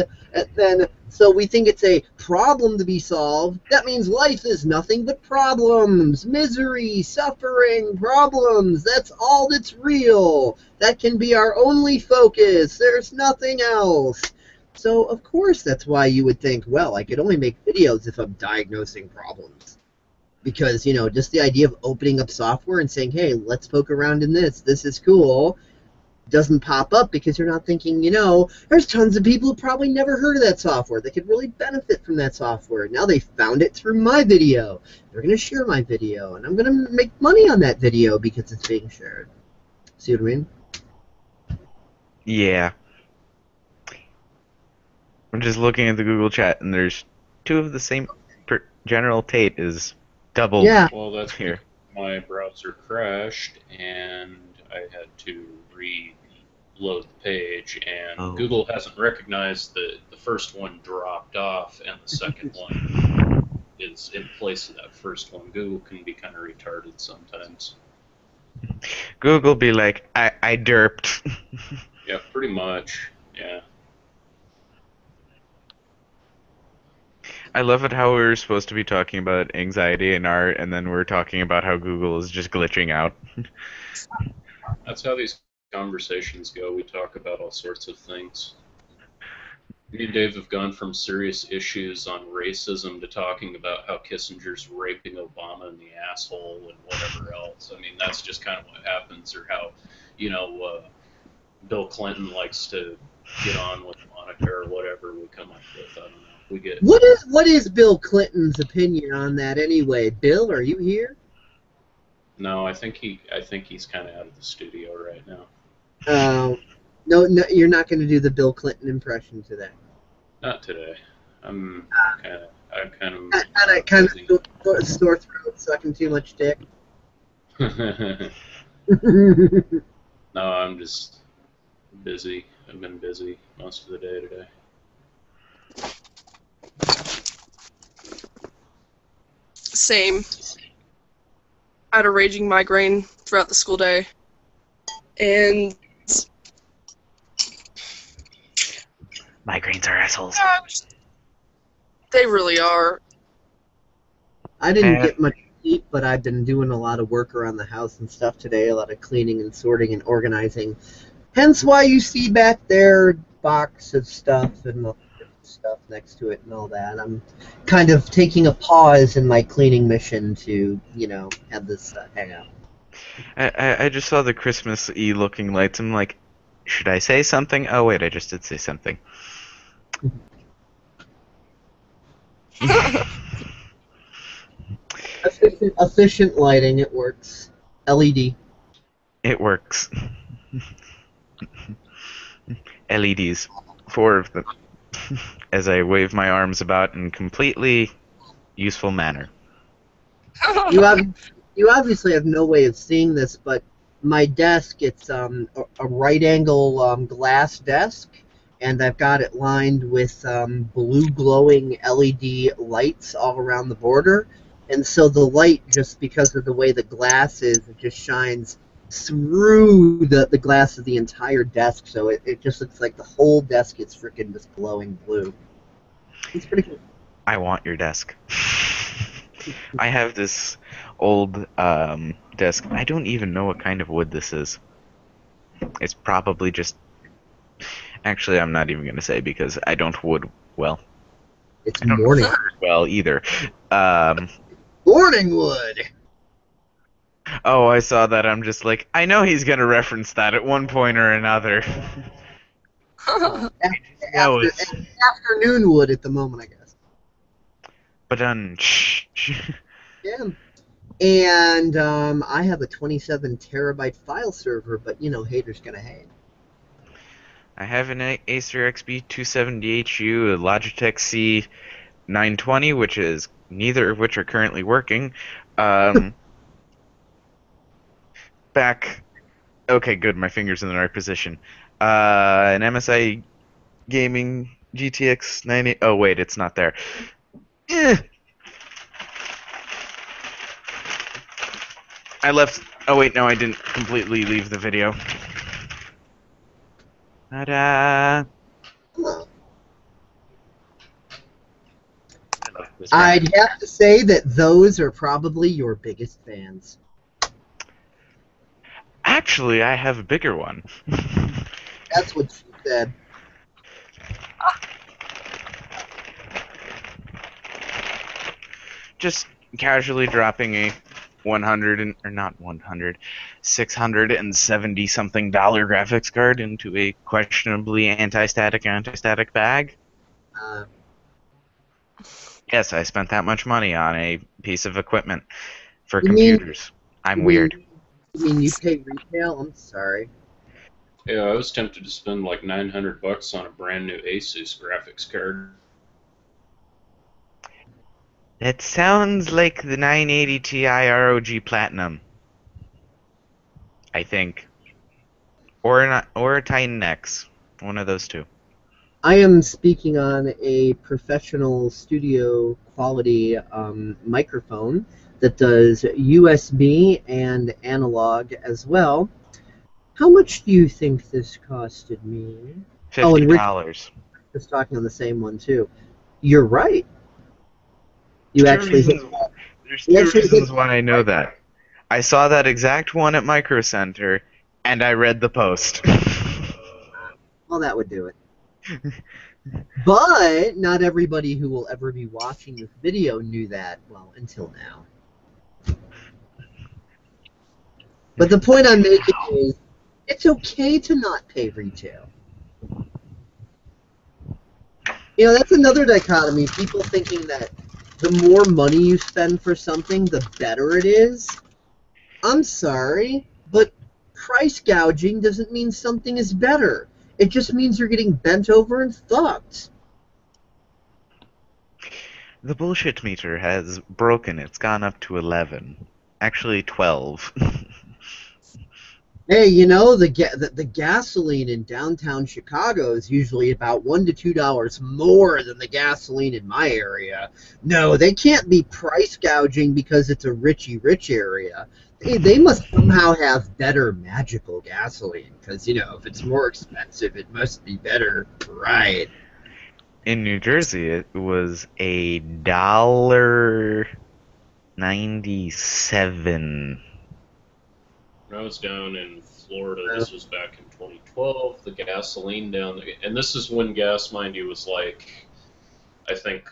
then so we think it's a problem to be solved, that means life is nothing but problems, misery, suffering, problems. That's all that's real. That can be our only focus. There's nothing else. So, of course, that's why you would think, well, I could only make videos if I'm diagnosing problems. Because, you know, just the idea of opening up software and saying, hey, let's poke around in this, this is cool, doesn't pop up because you're not thinking, you know, there's tons of people who probably never heard of that software. They could really benefit from that software. Now they found it through my video. They're going to share my video, and I'm going to make money on that video because it's being shared. See what I mean? Yeah. I'm just looking at the Google chat, and there's two of the same. Per General Tate is... Double. Yeah. Well, that's here. My browser crashed, and I had to re load the page, and oh. Google hasn't recognized that the first one dropped off, and the second one is in place of that first one. Google can be kind of retarded sometimes. Google be like, I, I derped. Yeah, pretty much, yeah. I love it how we were supposed to be talking about anxiety and art, and then we're talking about how Google is just glitching out. That's how these conversations go. We talk about all sorts of things. Me and Dave have gone from serious issues on racism to talking about how Kissinger's raping Obama in the asshole and whatever else. I mean, that's just kind of what happens, or how, you know, uh, Bill Clinton likes to get on with Monica or whatever we come up with. I don't know. We get what is what is Bill Clinton's opinion on that anyway? Bill, are you here? No, I think he I think he's kind of out of the studio right now. Uh, no, no, you're not going to do the Bill Clinton impression today. Not today. I'm uh, kind of I'm kind of kind of kind of sore throat, sucking too much dick. No, I'm just busy. I've been busy most of the day today. Same. I had a raging migraine throughout the school day, and migraines are assholes. Yeah, they really are. I didn't get much sleep, but I've been doing a lot of work around the house and stuff today, a lot of cleaning and sorting and organizing. Hence why you see back there box of stuff and the stuff next to it and all that. I'm kind of taking a pause in my cleaning mission to, you know, have this uh, hang out. I, I just saw the Christmas-y looking lights. I'm like, should I say something? Oh, wait, I just did say something. efficient, efficient lighting, it works. L E D. It works. L E Ds. Four of them. As I wave my arms about in completely useful manner. You have, you obviously have no way of seeing this, but my desk, it's um, a, a right-angle um, glass desk, and I've got it lined with um, blue glowing L E D lights all around the border, and so the light, just because of the way the glass is, it just shines through the, the glass of the entire desk, so it, it just looks like the whole desk is freaking just glowing blue. It's pretty cool. I want your desk. I have this old um, desk. I don't even know what kind of wood this is. It's probably just... Actually, I'm not even going to say because I don't wood well. It's I don't morning wood well either. Um, morning wood! Oh, I saw that. I'm just like, I know he's going to reference that at one point or another. After, after, afternoon wood at the moment, I guess. But um, yeah. And um, I have a twenty-seven terabyte file server, but you know, haters gonna hate. I have an Acer X B two seventy H U, a Logitech C nine twenty, which is neither of which are currently working. Um. Back, okay, good. My finger's in the right position. Uh, an M S I gaming G T X ninety. Oh wait, it's not there. Eh. I left. Oh wait, no, I didn't completely leave the video. Ta-da! I'd have to say that those are probably your biggest fans. Actually, I have a bigger one. That's what she said. Just casually dropping a one hundred and, or not one hundred, six hundred seventy something dollar graphics card into a questionably anti-static anti-static bag. Uh, yes, I spent that much money on a piece of equipment for computers. Mean, I'm weird. You mean you pay retail? I'm sorry. Yeah, I was tempted to spend like nine hundred bucks on a brand new Asus graphics card. That sounds like the nine eighty Ti R O G Platinum. I think. Or an, or a Titan X. One of those two. I am speaking on a professional studio quality um, microphone that does U S B and analog as well. How much do you think this costed me? fifty dollars. Oh, and Rich was talking on the same one, too. You're right. You there's actually reasons, hit, There's two actually reasons why I know that. I saw that exact one at Micro Center, and I read the post. Well, that would do it. But not everybody who will ever be watching this video knew that, well, until now. But the point I'm making is, it's okay to not pay retail. You know, that's another dichotomy, people thinking that the more money you spend for something, the better it is. I'm sorry, but price gouging doesn't mean something is better. It just means you're getting bent over and fucked. The bullshit meter has broken. It's gone up to eleven. Actually, twelve. Hey, you know, the, ga the the gasoline in downtown Chicago is usually about one to two dollars more than the gasoline in my area. No, they can't be price gouging because it's a richy rich area. They, they must somehow have better magical gasoline because, you know, if it's more expensive, it must be better, right? In New Jersey, it was a dollar ninety-seven. When I was down in Florida, this was back in twenty twelve, the gasoline down there, and this is when gas, mind you, was like, I think,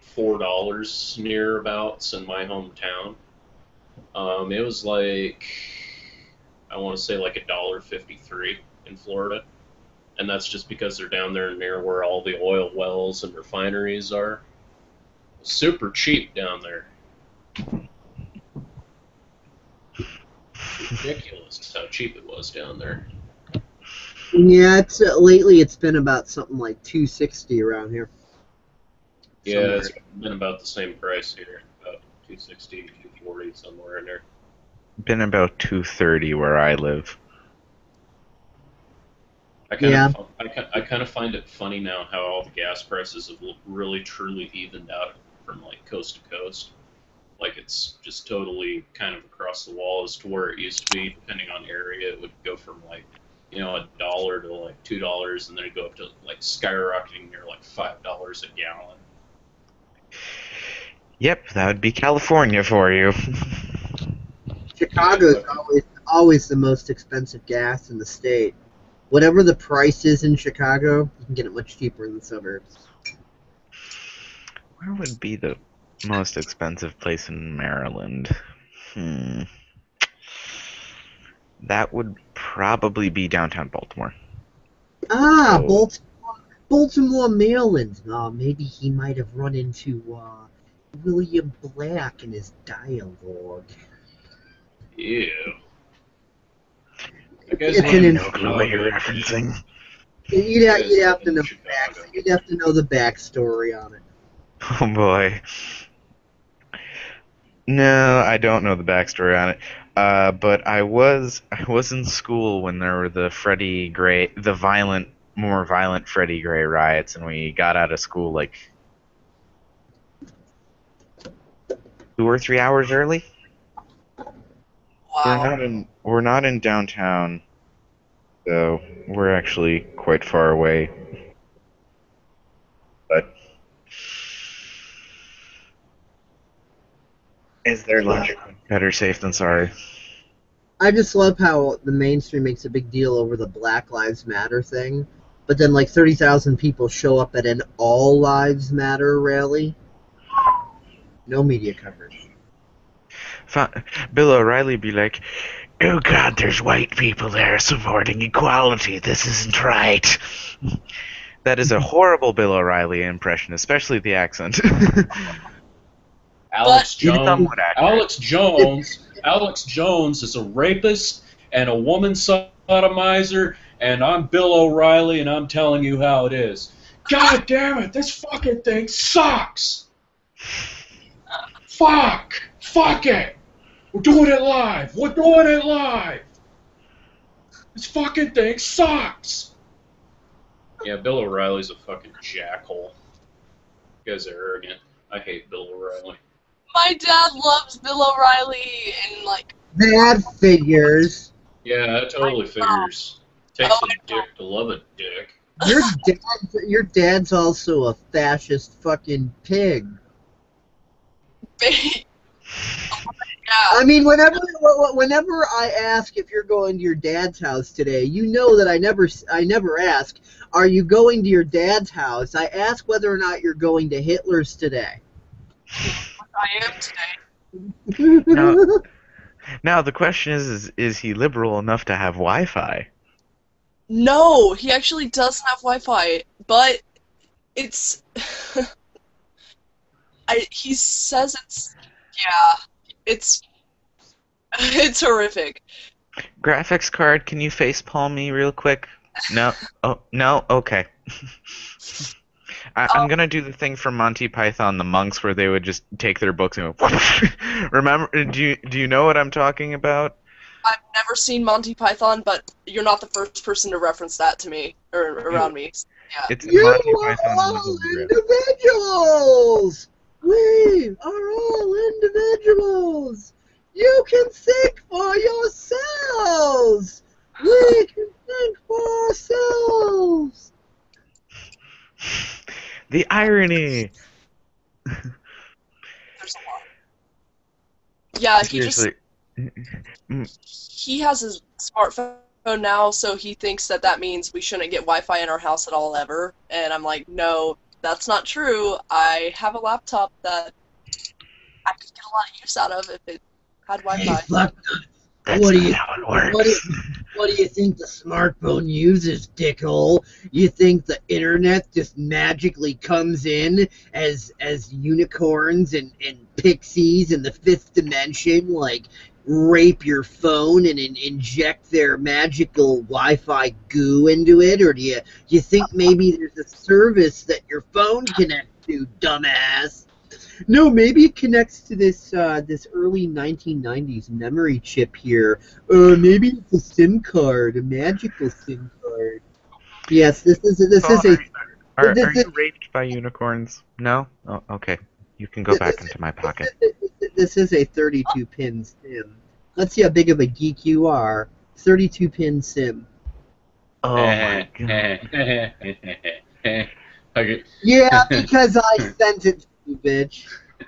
four dollars nearabouts in my hometown. Um, it was like, I want to say like a dollar fifty-three in Florida, and that's just because they're down there near where all the oil wells and refineries are. Super cheap down there. Ridiculous how cheap it was down there. Yeah, it's uh, lately it's been about something like two sixty around here. Yeah, somewhere. It's been about the same price here, about two sixty, two forty, somewhere in there. Been about two thirty where I live. I kind yeah. of I, I kind of find it funny now how all the gas prices have really truly evened out from like coast to coast. Like it's just totally kind of across the wall as to where it used to be. Depending on area, it would go from like, you know, a dollar to like two dollars, and then it'd go up to like skyrocketing near like five dollars a gallon. Yep, that would be California for you. Chicago is always always the most expensive gas in the state. Whatever the price is in Chicago, you can get it much cheaper in the suburbs. Where would be the most expensive place in Maryland? Hmm. That would probably be downtown Baltimore. Ah, so. Baltimore, Baltimore, Maryland. Oh, maybe he might have run into uh, William Black in his dialogue. Ew. I guess I don't know what you're referencing. You'd have, you'd have to know the back, you'd have to know the backstory on it. Oh boy. No, I don't know the backstory on it. Uh, but I was I was in school when there were the Freddie Gray, the violent, more violent Freddie Gray riots, and we got out of school like two or three hours early. Wow. We're not in we're not in downtown, so we're actually quite far away. But is there logic? Better safe than sorry. I just love how the mainstream makes a big deal over the Black Lives Matter thing, but then like thirty thousand people show up at an All Lives Matter rally. No media coverage. Bill O'Reilly be like, oh god, there's white people there supporting equality. This isn't right. That is a horrible Bill O'Reilly impression, especially the accent. Alex Jones, Alex Jones, Alex Jones is a rapist and a woman sodomizer, and I'm Bill O'Reilly, and I'm telling you how it is. God damn it, this fucking thing sucks! Fuck! Fuck it! We're doing it live! We're doing it live! This fucking thing sucks! Yeah, Bill O'Reilly's a fucking jackhole. You guys are arrogant. I hate Bill O'Reilly. My dad loves Bill O'Reilly and, like... Dad figures. Yeah, that totally figures. Takes oh, a dick to love a dick. Your dad's, your dad's also a fascist fucking pig. I mean, whenever whenever I ask if you're going to your dad's house today, you know that I never I never ask, are you going to your dad's house? I ask whether or not you're going to Hitler's today. I am today. Now, now the question is, is, is he liberal enough to have Wi-Fi? No, he actually doesn't have Wi-Fi, but it's... I, he says it's... Yeah, it's... It's horrific. Graphics card, can you facepalm me real quick? No. Oh, no? Okay. I, I'm gonna do the thing from Monty Python, the monks, where they would just take their books and go... Remember, do you, do you know what I'm talking about? I've never seen Monty Python, but you're not the first person to reference that to me, or around me. Yeah. It's you Monty are Python all individuals! We are all individuals! You can think for yourselves! We can think for ourselves! The irony! There's a lot. Yeah, he Seriously. just... He has his smartphone now, so he thinks that that means we shouldn't get Wi-Fi in our house at all ever. And I'm like, no, that's not true. I have a laptop that I could get a lot of use out of if it had Wi-Fi. Hey, fuck that. What do you, how it works. What do you, what do you think the smartphone uses, dickhole? You think the internet just magically comes in as as unicorns and, and pixies in the fifth dimension, like... rape your phone and in inject their magical Wi-Fi goo into it, or do you do you think maybe there's a service that your phone connects to, dumbass? No, maybe it connects to this uh, this early nineteen nineties memory chip here. Uh, maybe it's a SIM card, a magical SIM card. Yes, this is a, this oh, is a. Are, are, this are you a, raped by unicorns? No. Oh, okay. You can go back into my pocket. This is a thirty-two pin sim. Let's see how big of a geek you are. thirty-two pin sim. Oh my god. Okay. Yeah, because I sent it to you, bitch.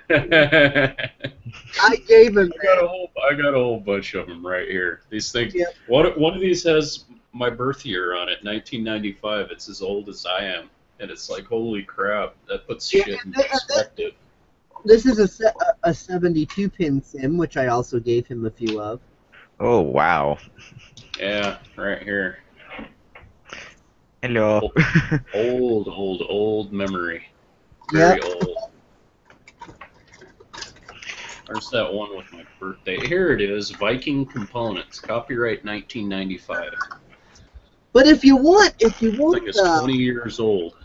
I gave him. I got a whole. I got a whole bunch of them right here. These things. Yep. One. One of these has my birth year on it, nineteen ninety-five. It's as old as I am. And it's like, holy crap, that puts shit yeah, in perspective. This is a, a seventy-two pin sim, which I also gave him a few of. Oh, wow. Yeah, right here. Hello. Old, old, old, old memory. Very yep. old. Where's that one with my birthday? Here it is, Viking Components, copyright nineteen ninety-five. But if you want, if you want... It's like it's twenty years old.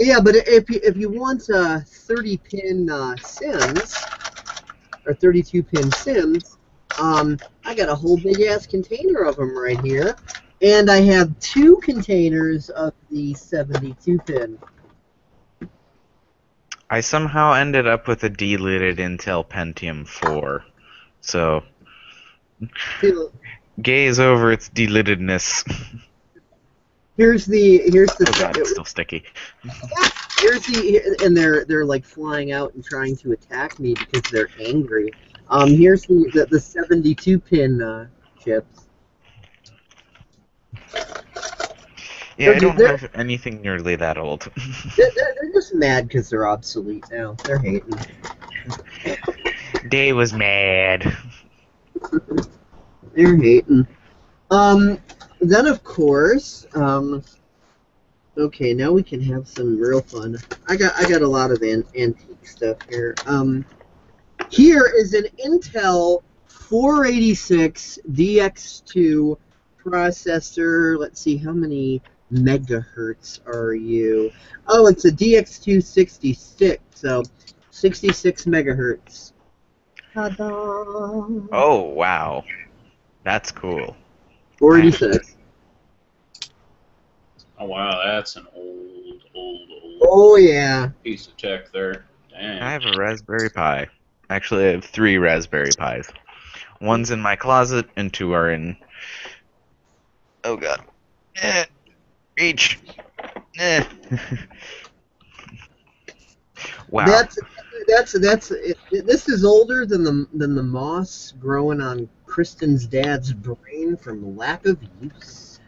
Yeah, but if you, if you want uh, thirty pin uh, sims, or thirty-two pin sims, um, I got a whole big-ass container of them right here, and I have two containers of the seventy-two pin. I somehow ended up with a deleted Intel Pentium four, so Two. gaze over its deletedness. Here's the here's the. Oh god, it's still sticky. Yeah, here's the and they're they're like flying out and trying to attack me because they're angry. Um, here's the the, the seventy-two pin uh, chips. Yeah, they're, I don't have anything nearly that old. they're, they're just mad because they're obsolete now. They're hating. They was mad. They're hating. Um. Then, of course, um, okay, now we can have some real fun. I got I got a lot of an, antique stuff here. Um, here is an Intel four eighty-six D X two processor. Let's see, how many megahertz are you? Oh, it's a D X two sixty-six, so sixty-six megahertz. Ta-da! Oh, wow. That's cool. four eighty-six. Oh wow, that's an old, old, old. Oh yeah. Piece of tech there. Dang. I have a Raspberry Pi. Actually, I have three Raspberry Pis. One's in my closet, and two are in. Oh god. Eh. Each. Eh. Wow. That's that's that's. It, this is older than the than the moss growing on Kristen's dad's brain from lack of use.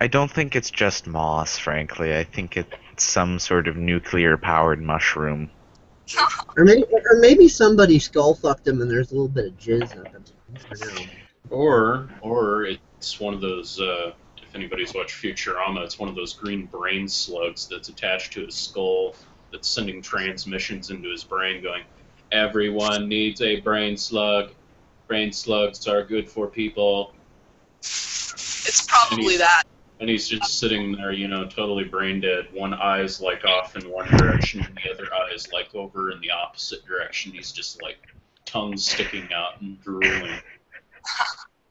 I don't think it's just moss, frankly. I think it's some sort of nuclear-powered mushroom. Or maybe, or maybe somebody skull fucked him, and there's a little bit of jizz up him. Or, or it's one of those. Uh, if anybody's watched Futurama, it's one of those green brain slugs that's attached to his skull, that's sending transmissions into his brain, going, "Everyone needs a brain slug. Brain slugs are good for people." It's probably and that. And he's just sitting there, you know, totally brain dead. One eye is, like, off in one direction, and the other eye is, like, over in the opposite direction. He's just, like, tongue sticking out and drooling.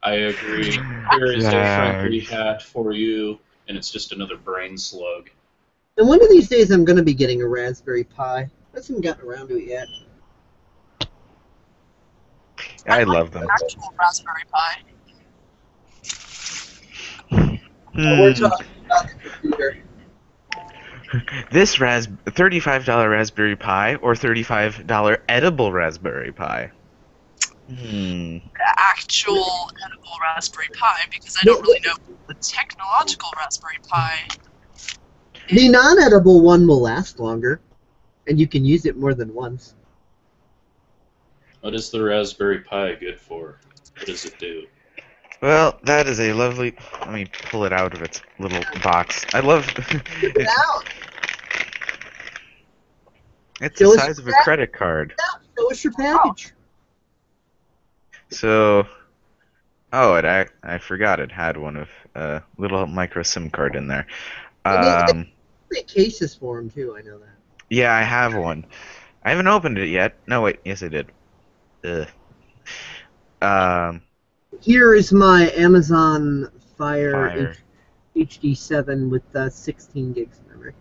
I agree. Here is a Frankie hat for you, and it's just another brain slug. And one of these days I'm going to be getting a Raspberry Pi. I haven't gotten around to it yet. I, I love them. Actual Raspberry Pi. Mm. We're talking about the computer. This ras thirty-five dollar Raspberry Pi or thirty-five dollar edible Raspberry Pi? Hmm. The actual edible Raspberry Pi, because I don't really know the technological Raspberry Pi. The non-edible one will last longer, and you can use it more than once. What is the Raspberry Pi good for? What does it do? Well, that is a lovely... Let me pull it out of its little box. I love... Get it out! It's the size of a credit card. Show us your package. So... Oh, it, I, I forgot it had one of... A uh, little micro SIM card in there. Um, they cases for them, too, I know that. Yeah, I have one. I haven't opened it yet. No, wait. Yes, I did. Ugh. Um... Here is my Amazon Fire, Fire. H D seven with uh, sixteen gigs of memory.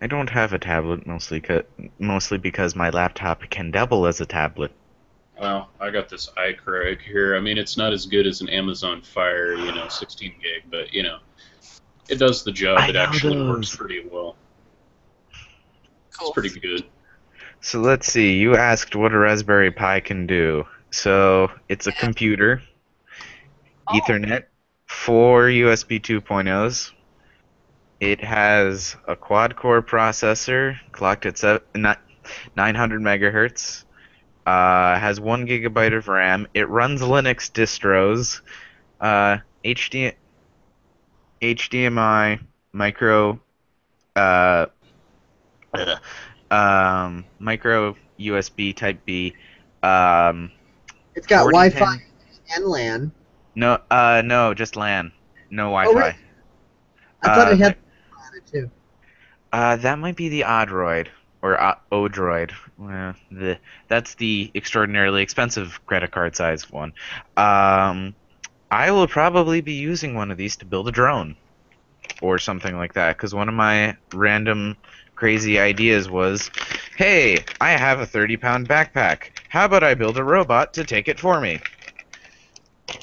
I don't have a tablet, mostly mostly because my laptop can double as a tablet. Well, I got this iCrag here. I mean, it's not as good as an Amazon Fire, you know, sixteen gig, but, you know, it does the job. I it actually those. works pretty well. Cool. It's pretty good. So let's see. You asked what a Raspberry Pi can do. So it's a computer, oh. Ethernet, four U S B two point ohs. It has a quad-core processor, clocked at nine hundred megahertz. Uh, has one gigabyte of RAM. It runs Linux distros, uh, H D M I, micro, uh, um, micro U S B Type B. Um, It's got Wi-Fi and LAN. No, uh, no, just LAN. No Wi-Fi. Oh, really? I thought uh, it had it too. Uh, that might be the Odroid or uh, Odroid. Uh, the that's the extraordinarily expensive credit card size one. Um, I will probably be using one of these to build a drone or something like that, because one of my random crazy ideas was, hey, I have a thirty pound backpack. How about I build a robot to take it for me?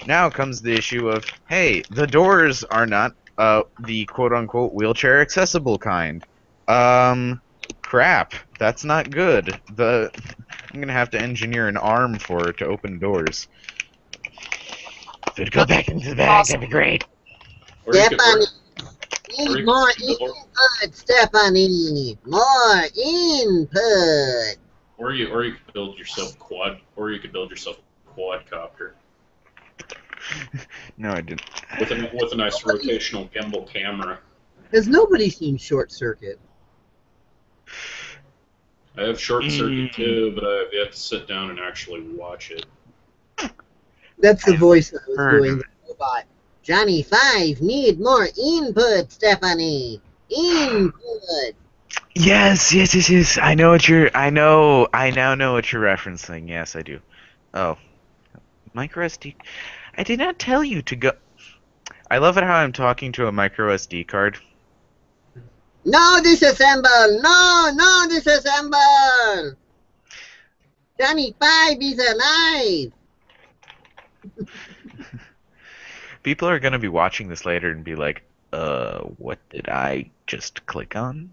Now comes the issue of, hey, the doors are not uh, the quote-unquote wheelchair-accessible kind. Um, crap, that's not good. The I'm going to have to engineer an arm for it to open doors. If it'd go back into the bag, awesome. That'd be great. Stephanie, need more input, Stephanie. More input. Or you, or you could build yourself quad, or you could build yourself a quadcopter. No, I didn't. With a with a nice nobody, rotational gimbal camera. Has nobody seen Short Circuit? I have Short Circuit mm. too, but I have to sit down and actually watch it. That's the voice I was heard. doing. The robot. Johnny Five need more input, Stephanie. Input. Yes, yes, yes, yes. I know what you're. I know. I now know what you're referencing. Yes, I do. Oh, micro S D. I did not tell you to go. I love it how I'm talking to a micro S D card. No, disassemble! No, no, disassemble! Johnny Five is alive! People are going to be watching this later and be like, uh, what did I just click on?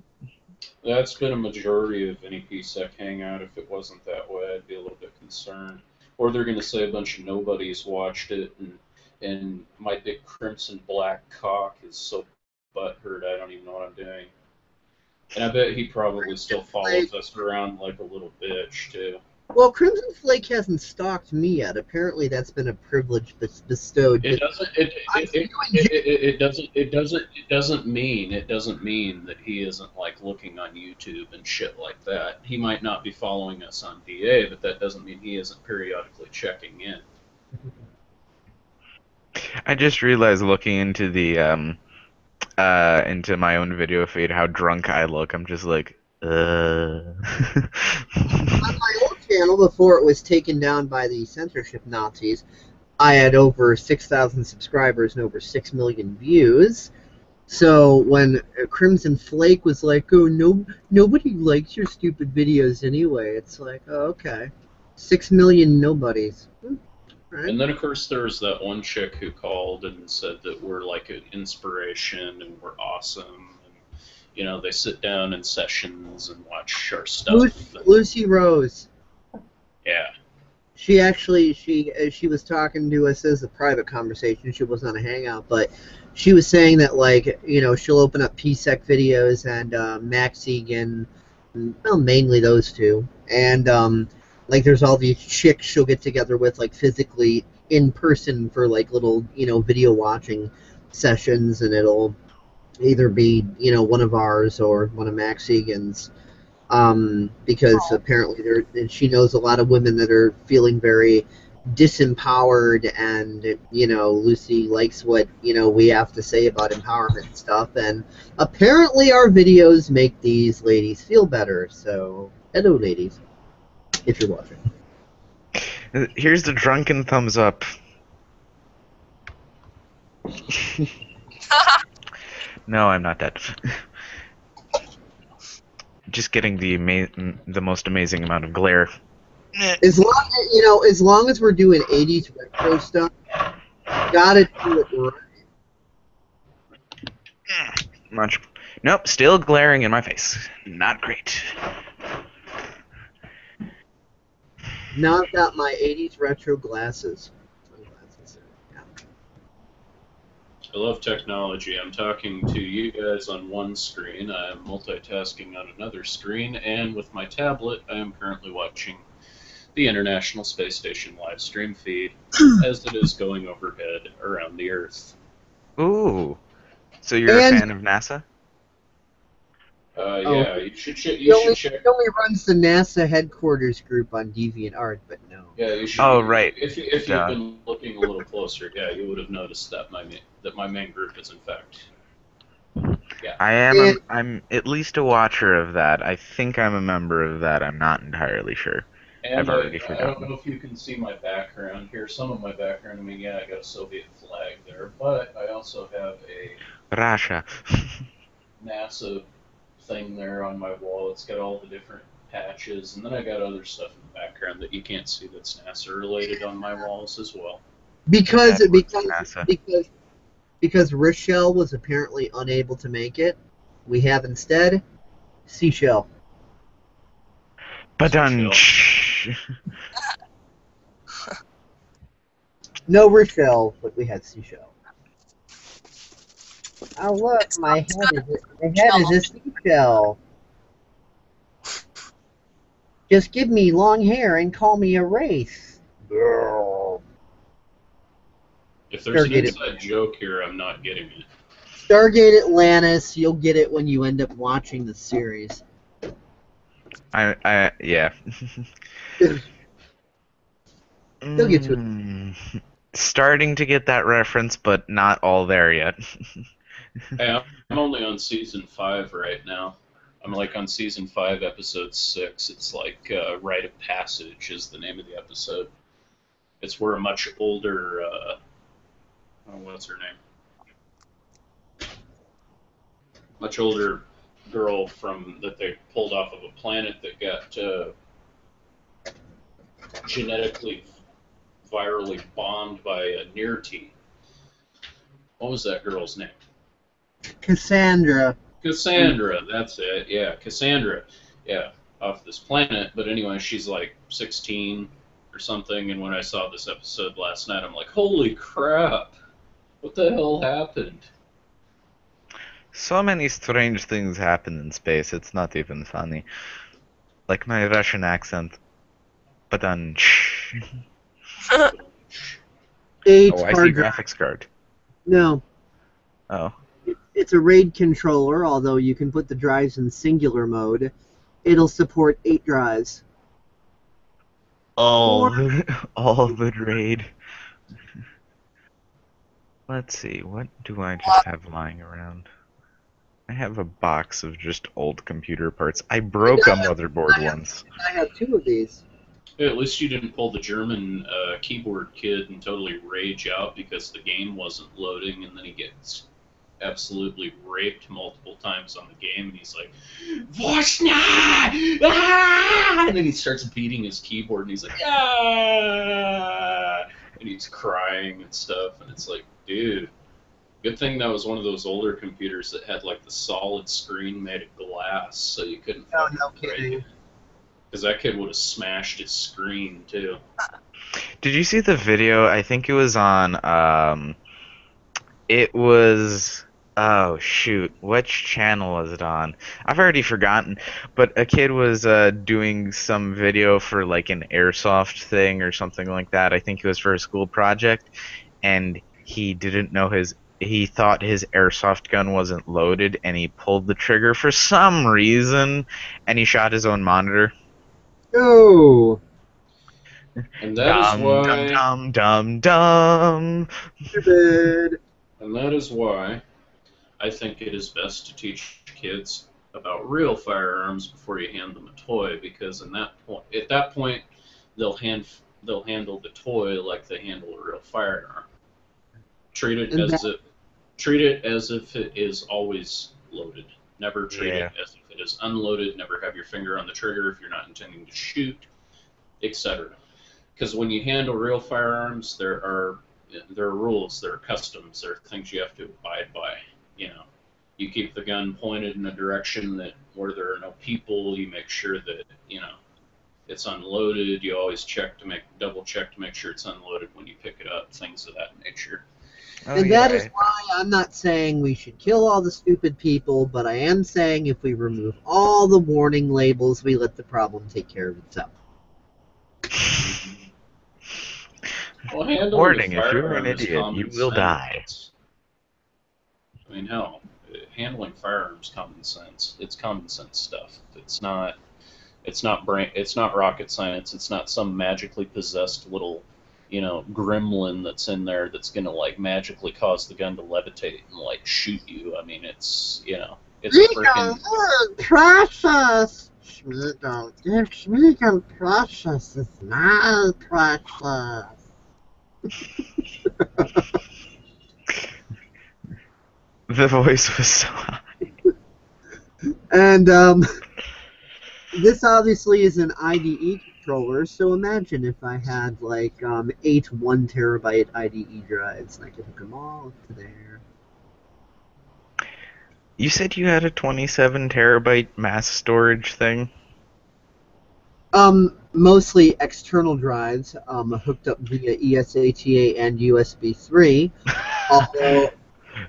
That's been a majority of any P SEC hangout. If it wasn't that way, I'd be a little bit concerned. Or they're going to say a bunch of nobodies watched it, and, and my big crimson black cock is so butthurt I don't even know what I'm doing. And I bet he probably still follows us around like a little bitch, too. Well, Crimson Flake hasn't stalked me yet. Apparently, that's been a privilege that's bestowed. It doesn't. It, it, it, it, it, it doesn't. It doesn't. It doesn't mean. It doesn't mean that he isn't like looking on YouTube and shit like that. He might not be following us on D A, but that doesn't mean he isn't periodically checking in. I just realized looking into the um, uh, into my own video feed how drunk I look. I'm just like, uh. Channel before it was taken down by the censorship Nazis, I had over six thousand subscribers and over six million views. So when Crimson Flake was like, oh, no, nobody likes your stupid videos anyway, it's like, oh, okay. six million nobodies. Right. And then, of course, there was that one chick who called and said that we're like an inspiration and we're awesome. And, you know, they sit down in sessions and watch our stuff. Lucy, Lucy Rose. Yeah. She actually, she she was talking to us as a private conversation. She wasn't on a hangout, but she was saying that, like, you know, she'll open up P SEC videos and uh, Max Egan, well, mainly those two. And, um, like, there's all these chicks she'll get together with, like, physically in person for, like, little, you know, video watching sessions, and it'll either be, you know, one of ours or one of Max Egan's. Um, because apparently there, and she knows a lot of women that are feeling very disempowered, and, you know, Lucy likes what, you know, we have to say about empowerment and stuff, and apparently our videos make these ladies feel better, so hello, ladies, if you're watching. Here's the drunken thumbs up. No, I'm not that. Just getting the ama the most amazing amount of glare. As long, you know, as long as we're doing eighties retro stuff, gotta do it right. Much. Nope, still glaring in my face. Not great. Now I've got my eighties retro glasses. I love technology. I'm talking to you guys on one screen, I'm multitasking on another screen, and with my tablet I am currently watching the International Space Station live stream feed as it is going overhead around the Earth. Ooh. So you're and, a fan of NASA? Uh, oh. Yeah. You should, you he, should only, check. He only runs the NASA headquarters group on DeviantArt, but no. Yeah, you should, oh, right. If, if you've been looking a little closer, yeah, you would have noticed that my main, that my main group is in fact. Yeah. I am. And, a, I'm at least a watcher of that. I think I'm a member of that. I'm not entirely sure. And I've already I, forgotten. I don't know if you can see my background here. Some of my background. I mean, yeah, I got a Soviet flag there, but I also have a Russia NASA thing there on my wall. It's got all the different patches, and then I got other stuff in the background that you can't see that's NASA related on my walls as well. Because because because because Rochelle was apparently unable to make it, we have instead Seashell. Badunch. No Rochelle, but we had Seashell. Oh look, my head is my head is a seashell. Just give me long hair and call me a race. Girl. If there's Stargate an inside Atlantis. Joke here, I'm not getting it. Stargate Atlantis, you'll get it when you end up watching the series. I, I, yeah. You'll get to it. Starting to get that reference, but not all there yet. Hey, I'm only on season five right now. I'm like on season five, episode six. It's like uh, Rite of Passage is the name of the episode. It's where a much older, uh, oh, what's her name? much older girl from that they pulled off of a planet that got uh, genetically virally bombed by a near-T. What was that girl's name? Cassandra. Cassandra, that's it. Yeah, Cassandra. Yeah, off this planet. But anyway, she's like sixteen or something. And when I saw this episode last night, I'm like, holy crap! What the hell happened? So many strange things happen in space. It's not even funny. Like my Russian accent. But on. oh, I see graphics card. No. Oh. It's a RAID controller, although you can put the drives in singular mode. It'll support eight drives. All the, all the RAID. Let's see, what do I just have lying around? I have a box of just old computer parts. I broke a motherboard once. I have two of these. Yeah, at least you didn't pull the German uh, keyboard kid and totally rage out because the game wasn't loading, and then he gets absolutely raped multiple times on the game, and he's like, "Voshna!" Ah! And then he starts beating his keyboard, and he's like, "Ah!" And he's crying and stuff, and it's like, dude, good thing that was one of those older computers that had like the solid screen made of glass, so you couldn't. Oh, no kidding. Because that kid would have smashed his screen too. Did you see the video? I think it was on. Um, it was. Oh shoot! Which channel was it on? I've already forgotten. But a kid was uh, doing some video for like an airsoft thing or something like that. I think it was for a school project, and he didn't know his. He thought his airsoft gun wasn't loaded, and he pulled the trigger for some reason, and he shot his own monitor. No. And that dum, is why. Dum dum dum. Stupid. And that is why I think it is best to teach kids about real firearms before you hand them a toy, because in that point, at that point, they'll hand they'll handle the toy like they handle a real firearm. Treat it and as that... if treat it as if it is always loaded. Never treat yeah. it as if it is unloaded. Never have your finger on the trigger if you're not intending to shoot, et cetera. Because when you handle real firearms, there are there are rules, there are customs, there are things you have to abide by. You know, you keep the gun pointed in a direction that where there are no people. You make sure that you know it's unloaded. You always check to make double check to make sure it's unloaded when you pick it up. Things of that nature. Oh, and yeah. that is why I'm not saying we should kill all the stupid people, but I am saying if we remove all the warning labels, we let the problem take care of itself. Well, warning, if you're an idiot, you will die. I mean, hell, handling firearms, common sense. It's common sense stuff. It's not, it's not brain, it's not rocket science. It's not some magically possessed little, you know, gremlin that's in there that's gonna like magically cause the gun to levitate and like shoot you. I mean, it's you know, it's freaking process. Schmeagol, if Schmeagol process is not a process. The voice was so high. And um, this obviously is an I D E. So imagine if I had like um, eight one terabyte I D E drives, and I could hook them all up to there. You said you had a twenty-seven terabyte mass storage thing. Um, mostly external drives, um, hooked up via E S A T A and U S B three. Although,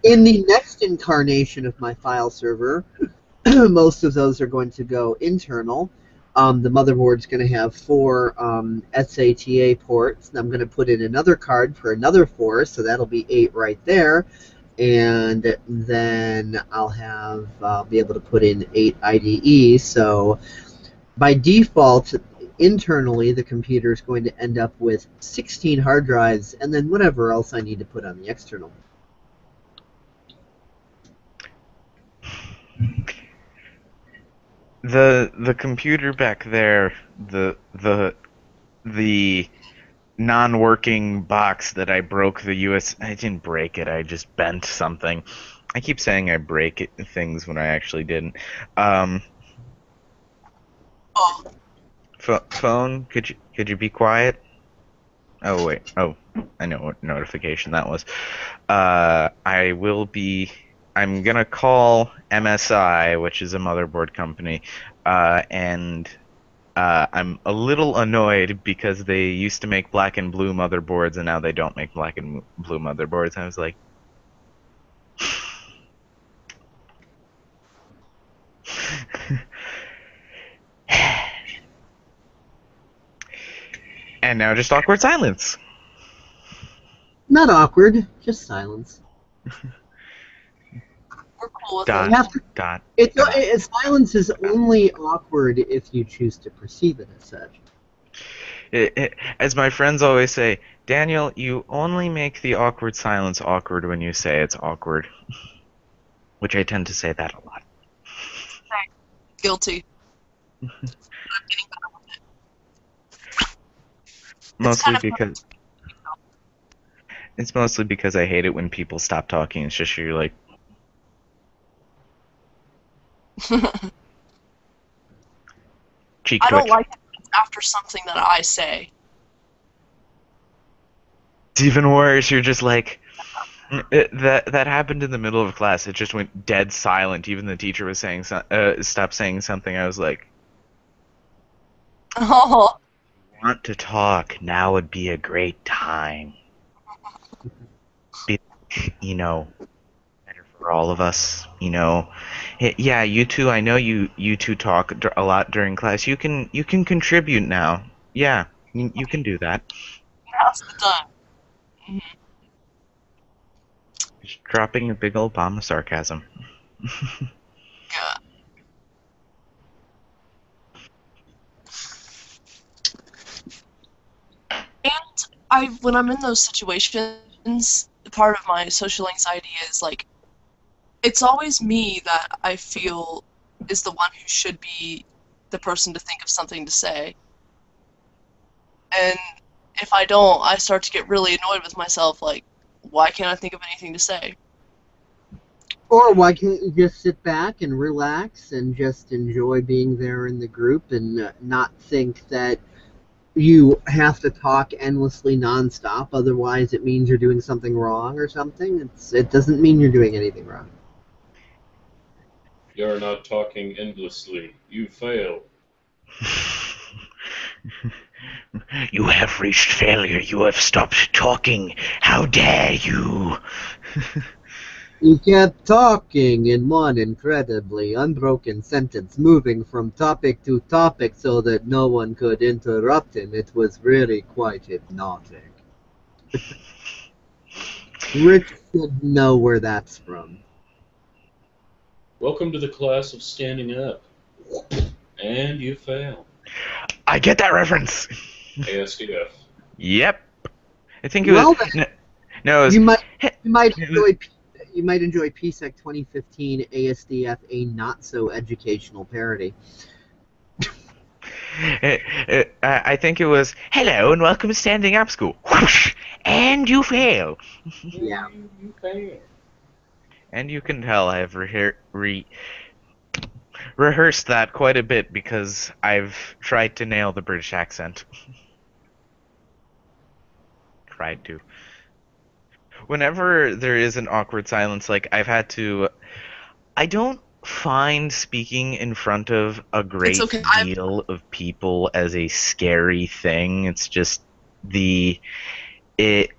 in the next incarnation of my file server, most of those are going to go internal. Um, the motherboard's going to have four um, S A T A ports, and I'm going to put in another card for another four, so that'll be eight right there, and then I'll have uh, be able to put in eight I D Es. So by default, internally, the computer is going to end up with sixteen hard drives, and then whatever else I need to put on the external. The the computer back there, the the the non-working box that I broke the U S I didn't break it. I just bent something. I keep saying I break it, things when I actually didn't. Um, oh. Phone, could you could you be quiet? Oh wait, oh, I know what notification that was. Uh, I will be. I'm gonna call M S I, which is a motherboard company, uh, and uh, I'm a little annoyed because they used to make black and blue motherboards, and now they don't make black and blue motherboards. I was like. And now just awkward silence. Not awkward, just silence. We're cool. Dot, have to, dot, it, dot, it, it, silence is only awkward if you choose to perceive it as such. It, it, as my friends always say, Daniel, you only make the awkward silence awkward when you say it's awkward. Which I tend to say that a lot. Guilty. I'm getting better with it. Mostly it's because it's mostly because I hate it when people stop talking. It's just you're like, cheek I don't twitch. Like it after something that I say. It's even worse. You're just like. It, that that happened in the middle of class. It just went dead silent. Even the teacher was saying so, uh, stop saying something. I was like, "Oh, I want to talk now would be a great time. Be, you know, better for all of us. You know, it, yeah. You two, I know you. You two talk a lot during class. You can you can contribute now. Yeah, you, you can do that. Now's the time." Mm-hmm. Just dropping a big old bomb of sarcasm. Yeah. And I, when I'm in those situations, part of my social anxiety is like, it's always me that I feel is the one who should be the person to think of something to say. And if I don't, I start to get really annoyed with myself, like, why can't I think of anything to say? Or why can't you just sit back and relax and just enjoy being there in the group and not think that you have to talk endlessly nonstop, otherwise it means you're doing something wrong or something. It's, it doesn't mean you're doing anything wrong. You're not talking endlessly. You fail. You have reached failure. You have stopped talking. How dare you? You kept talking in one incredibly unbroken sentence, moving from topic to topic so that no one could interrupt him. It was really quite hypnotic. Rich should know where that's from. Welcome to the class of standing up. And you fail. I get that reference. A S D F. Yep. I think it well, was. No, no it was, you might you might enjoy you might enjoy P S E C twenty fifteen A S D F, a not so educational parody. it, it, uh, I think it was hello and welcome to Standing Up School. Whoosh, and you fail. Yeah. You fail. And you can tell I've re. re rehearsed that quite a bit because I've tried to nail the British accent. Tried to. Whenever there is an awkward silence, like I've had to, I don't find speaking in front of a great okay. deal I'm... of people as a scary thing. It's just the it.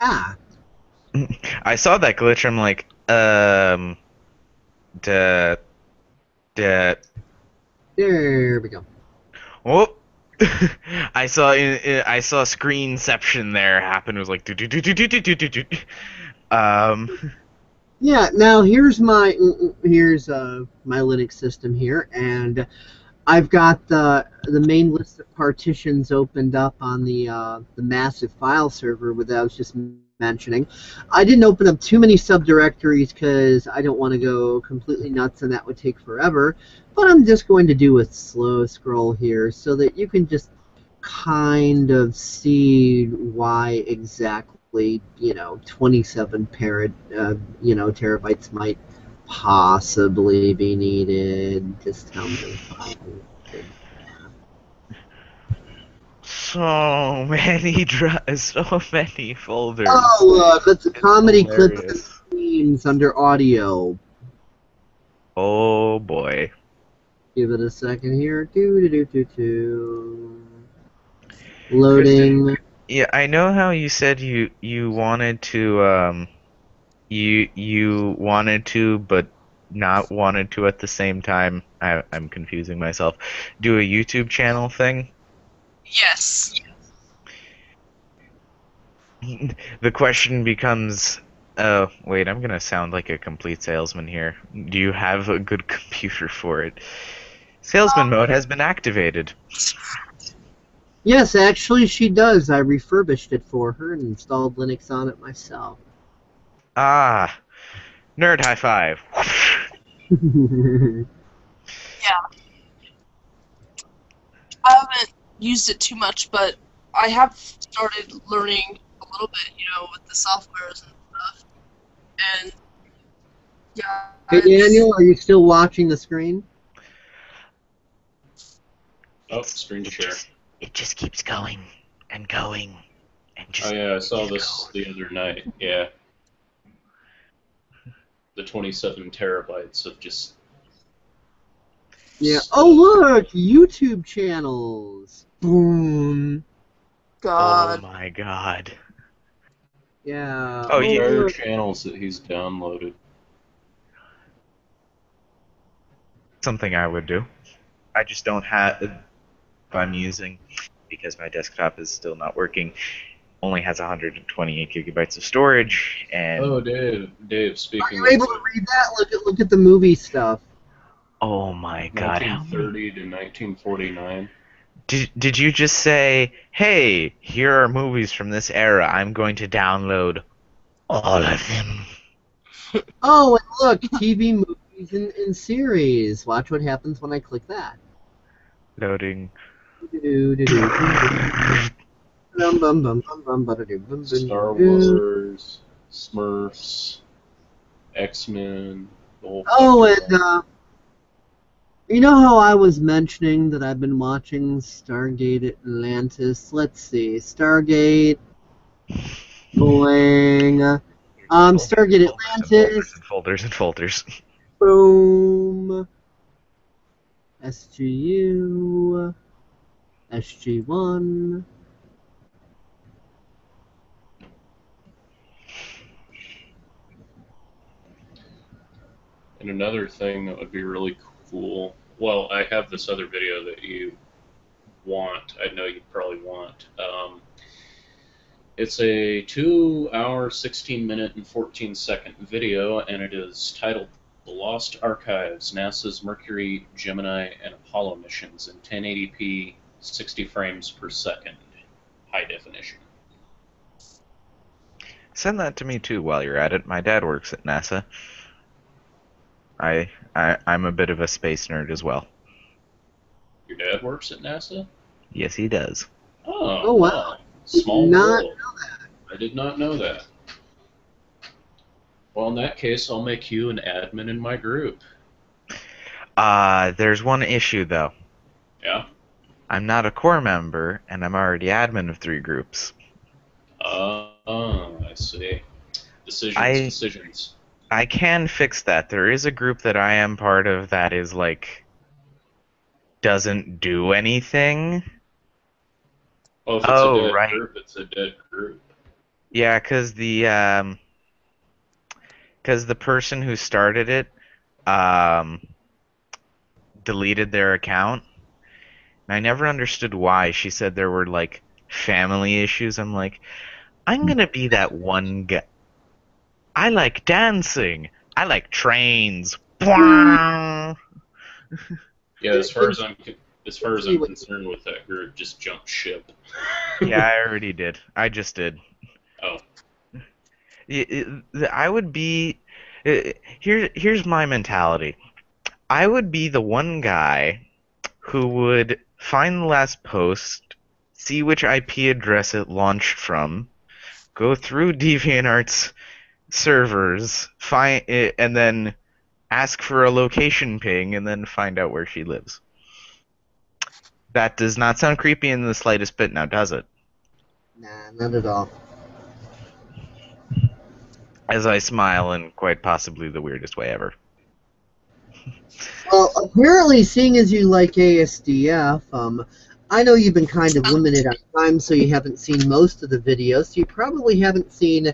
Ah. I saw that glitch. I'm like, um. Duh. Duh. There we go. Oh, I saw I saw screenception there happen. It was like do do do do do do do do. Um. Yeah. Now here's my here's uh my Linux system here, and I've got the the main list of partitions opened up on the uh, the massive file server that I was just mentioning. I didn't open up too many subdirectories because I don't want to go completely nuts and that would take forever, but I'm just going to do a slow scroll here so that you can just kind of see why exactly probably, you know, twenty-seven parent, uh, you know, terabytes might possibly be needed. Just how many files? So many drives, so many folders. Oh, look, it's a comedy clip of scenes under audio. Oh boy. Give it a second here. Do do do do do. Loading. Kristen, yeah, I know how you said you you wanted to um, you you wanted to, but not wanted to at the same time. I, I'm confusing myself. Do a YouTube channel thing. Yes. The question becomes. Oh, wait, I'm going to sound like a complete salesman here. Do you have a good computer for it? Salesman um, mode has been activated. Yes, actually she does. I refurbished it for her and installed Linux on it myself. Ah, nerd high five. Yeah. I haven't used it too much, but I have started learning a little bit, you know, with the softwares and And, yeah, hey, Daniel, are you still watching the screen? Oh, screen share. It just, it just keeps going and going and just. Oh yeah, I saw this the other night. Yeah, the twenty-seven terabytes of just. Yeah. Oh look, YouTube channels. Boom. God. Oh my God. Yeah. Oh, yeah. There are channels that he's downloaded. Something I would do. I just don't have. I'm using because my desktop is still not working. Only has one hundred twenty-eight gigabytes of storage. And oh, Dave. Dave, speaking. Are you able to read that? Look at look at the movie stuff. Oh my God. nineteen thirty to nineteen forty-nine. Did, did you just say, hey, here are movies from this era. I'm going to download all of them. Oh, and look, T V movies and, and series. Watch what happens when I click that. Loading. Star Wars, Smurfs, X-Men. Oh, and... Uh, You know how I was mentioning that I've been watching Stargate Atlantis? Let's see, Stargate, boing, um, Stargate Atlantis, folders and folders, and folders. Boom, S G U, S G one, and another thing that would be really cool. Cool. Well, I have this other video that you want. I know you probably want. Um, it's a two hour, sixteen minute, and fourteen second video, and it is titled The Lost Archives, NASA's Mercury, Gemini, and Apollo Missions in ten eighty p, sixty frames per second, high definition. Send that to me, too, while you're at it. My dad works at NASA. I, I, I'm a bit of a space nerd as well. Your dad works at NASA? Yes, he does. Oh, oh wow. wow. Small world. I did not know that. Well, in that case, I'll make you an admin in my group. Uh, there's one issue, though. Yeah? I'm not a core member, and I'm already admin of three groups. Uh, oh, I see. Decisions, I... decisions. I can fix that. There is a group that I am part of that is like doesn't do anything. Well, if it's oh, a dead right. group, it's a dead group. Yeah, because the um, because the person who started it um, deleted their account. And I never understood why. She said there were like family issues. I'm like, I'm gonna be that one guy. I like dancing. I like trains. Yeah, as far as I'm as far as I'm concerned with that group, just jump ship. Yeah, I already did. I just did. Oh. It, it, I would be it, here. Here's my mentality. I would be the one guy who would find the last post, see which I P address it launched from, go through DeviantArt's servers, find it, and then ask for a location ping, and then find out where she lives. That does not sound creepy in the slightest bit now, does it? Nah, not at all. As I smile in quite possibly the weirdest way ever. Well, apparently, seeing as you like A S D F, um, I know you've been kind of limited on time, so you haven't seen most of the videos, so you probably haven't seen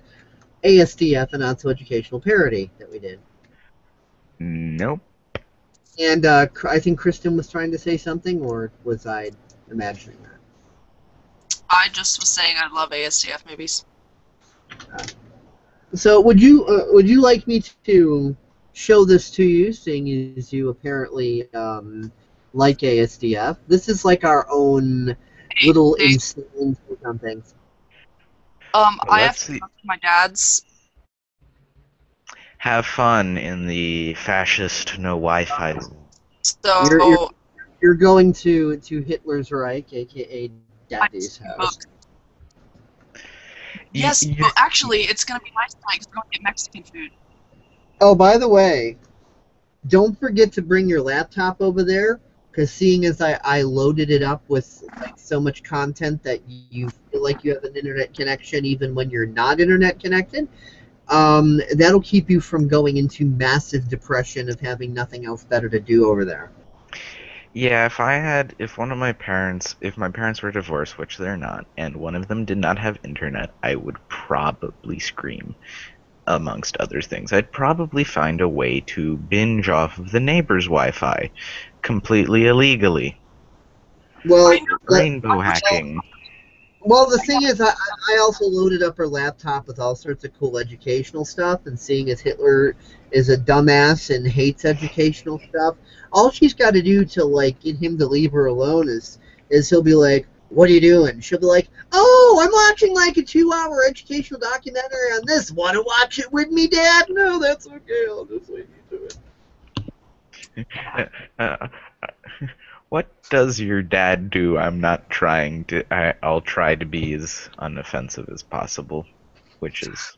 A S D F, and also educational parody that we did. Nope. And uh, I think Kristen was trying to say something, or was I imagining that? I just was saying I love A S D F movies. Uh, so would you uh, would you like me to show this to you, seeing as you apparently um, like A S D F? This is like our own little hey, hey. insane take on things. Um, well, I have to talk to my dad's. Have fun in the fascist no Wi-Fi. So you're, you're, you're going to to Hitler's Reich, aka Daddy's house. Yes, you, you, but actually, it's gonna be nice tonight because we're gonna get Mexican food. Oh, by the way, don't forget to bring your laptop over there, because seeing as I, I loaded it up with like so much content that you feel like you have an internet connection even when you're not internet connected. Um, that'll keep you from going into massive depression of having nothing else better to do over there. Yeah, if I had, if one of my parents, if my parents were divorced, which they're not, and one of them did not have internet, I would probably scream, amongst other things. I'd probably find a way to binge off of the neighbor's Wi-Fi, completely illegally. Well, rainbow hacking. Well, the thing is, I, I also loaded up her laptop with all sorts of cool educational stuff, and seeing as Hitler is a dumbass and hates educational stuff, all she's got to do to, like, get him to leave her alone is is he'll be like, what are you doing? She'll be like, oh, I'm watching, like, a two-hour educational documentary on this. Want to watch it with me, Dad? No, that's okay. I'll just leave you to it. uh, What does your dad do? I'm not trying to... I, I'll try to be as unoffensive as possible, which is...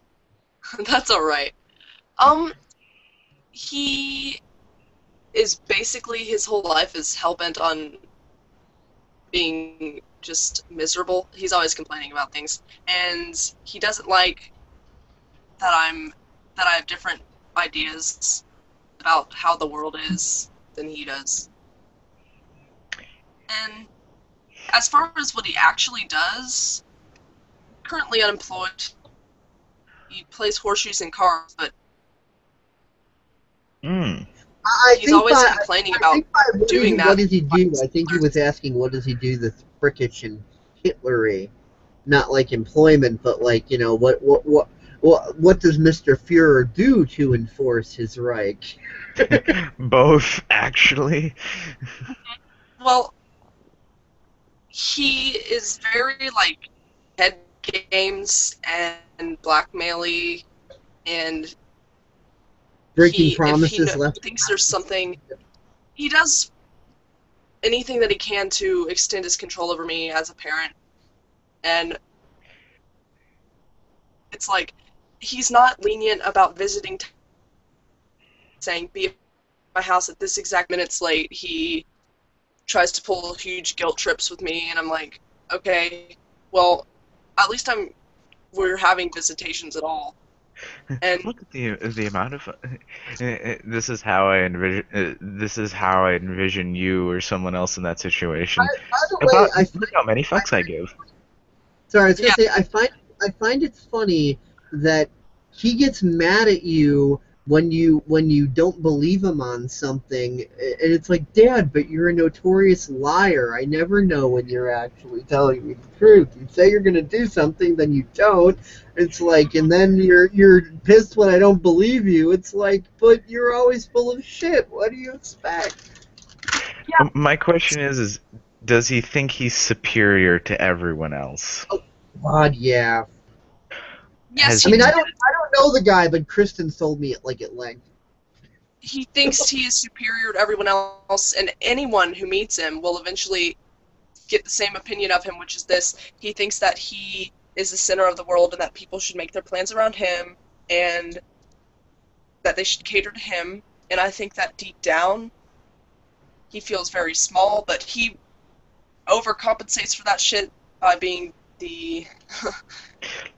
That's alright. Um, he is basically... His whole life is hell-bent on being just miserable. He's always complaining about things. And he doesn't like that I'm... that I have different ideas about how the world is than he does. And as far as what he actually does, currently unemployed, he plays horseshoes and cars, but mm. he's always by, complaining I, about I think by doing that. What does he do? I think he was asking, what does he do that's frickish and Hitlery? Not like employment, but like, you know, what what what what, what does Mister Fuhrer do to enforce his Reich? Both, actually. Well... He is very, like, head games and blackmail-y and breaking he, promises if he no left thinks there's something. He does anything that he can to extend his control over me as a parent. And it's like, he's not lenient about visiting, t saying, be at my house at this exact minute's late. He tries to pull huge guilt trips with me, and I'm like, okay, well, at least I'm we're having visitations at all. And look at the the amount of uh, this is how I envision uh, this is how I envision you or someone else in that situation. I, by the way, About, I find, look how many fucks I, I give. Sorry, I was gonna yeah. say I find I find it funny that he gets mad at you when you when you don't believe him on something, and it's like, Dad, but you're a notorious liar. I never know when you're actually telling me the truth. You say you're gonna do something, then you don't. It's like, and then you're you're pissed when I don't believe you. It's like, but you're always full of shit. What do you expect? Yeah. My question is, is does he think he's superior to everyone else? Oh, God, yeah. Yes, I mean, I don't, I don't know the guy, but Kristen told me it like at length. He thinks he is superior to everyone else, and anyone who meets him will eventually get the same opinion of him, which is this: he thinks that he is the center of the world and that people should make their plans around him and that they should cater to him. And I think that deep down, he feels very small, but he overcompensates for that shit by being the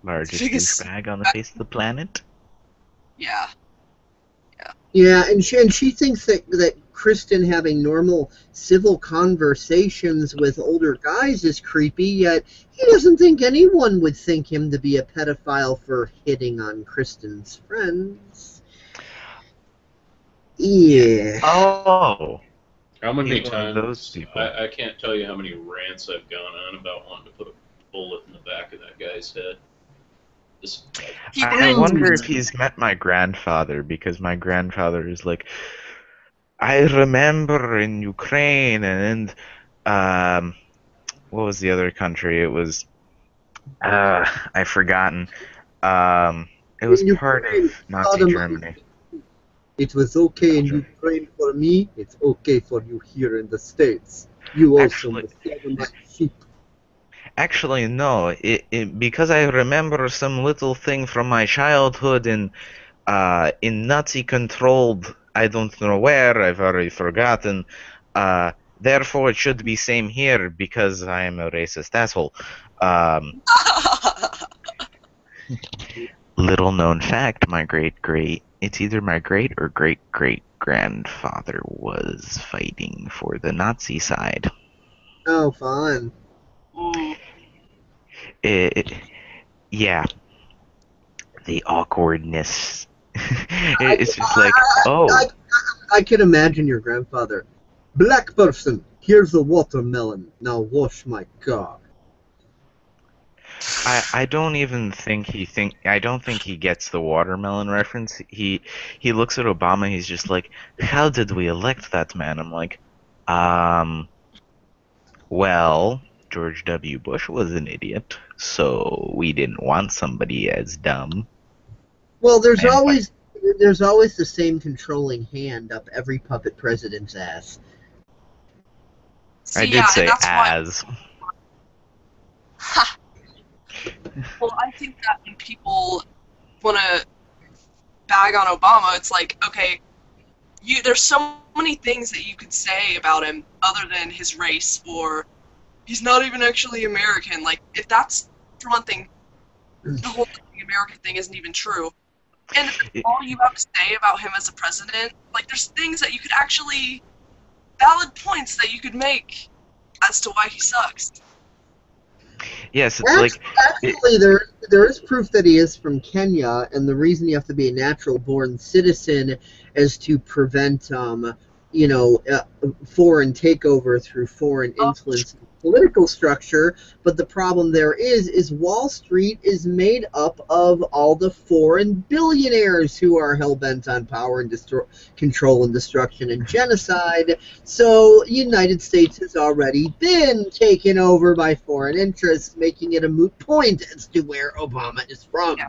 largest douchebag on the face of the planet. Yeah. Yeah. Yeah, and she, and she thinks that, that Kristen having normal civil conversations with older guys is creepy, yet he doesn't think anyone would think him to be a pedophile for hitting on Kristen's friends. Yeah. Oh. How many Even times? Those people. I, I can't tell you how many rants I've gone on about wanting to put a bullet in the back of that guy's head. This, like, I, I wonder if he's met my grandfather, because my grandfather is like, I remember in Ukraine and um, what was the other country? It was uh, I've forgotten. Um, it was part of Nazi Germany. It was okay in Ukraine for me. It's okay for you here in the States. You also must sheep. Actually, no. It, it, because I remember some little thing from my childhood in uh, in Nazi-controlled, I don't know where. I've already forgotten. Uh, therefore, it should be same here because I am a racist asshole. Um, little known fact: my great great. It's either my great or great-great-grandfather was fighting for the Nazi side. Oh, fun. It, yeah. The awkwardness. It's just like, oh. I, I, I can imagine your grandfather. Black person, here's a watermelon. Now wash my car. I, I don't even think he think I don't think he gets the watermelon reference. He he looks at Obama. He's just like, how did we elect that man? I'm like, um, well, George W. Bush was an idiot, so we didn't want somebody as dumb. Well, there's man, always but... there's always the same controlling hand up every puppet president's ass. See, I did yeah, say as. Why... Ha. Well, I think that when people want to bag on Obama, it's like, okay, you, there's so many things that you could say about him other than his race or he's not even actually American. Like, if that's, for one thing, the whole American thing isn't even true. And if all you have to say about him as a president, like, there's things that you could actually, valid points that you could make as to why he sucks. Yes, it's actually, like actually, it, there there is proof that he is from Kenya, and the reason you have to be a natural-born citizen is to prevent, um, you know, uh, foreign takeover through foreign influence in the political structure. But the problem there is, is Wall Street is made up of all the foreign billionaires who are hell-bent on power and destro control and destruction and genocide. So the United States has already been taken over by foreign interests, making it a moot point as to where Obama is from. Yeah,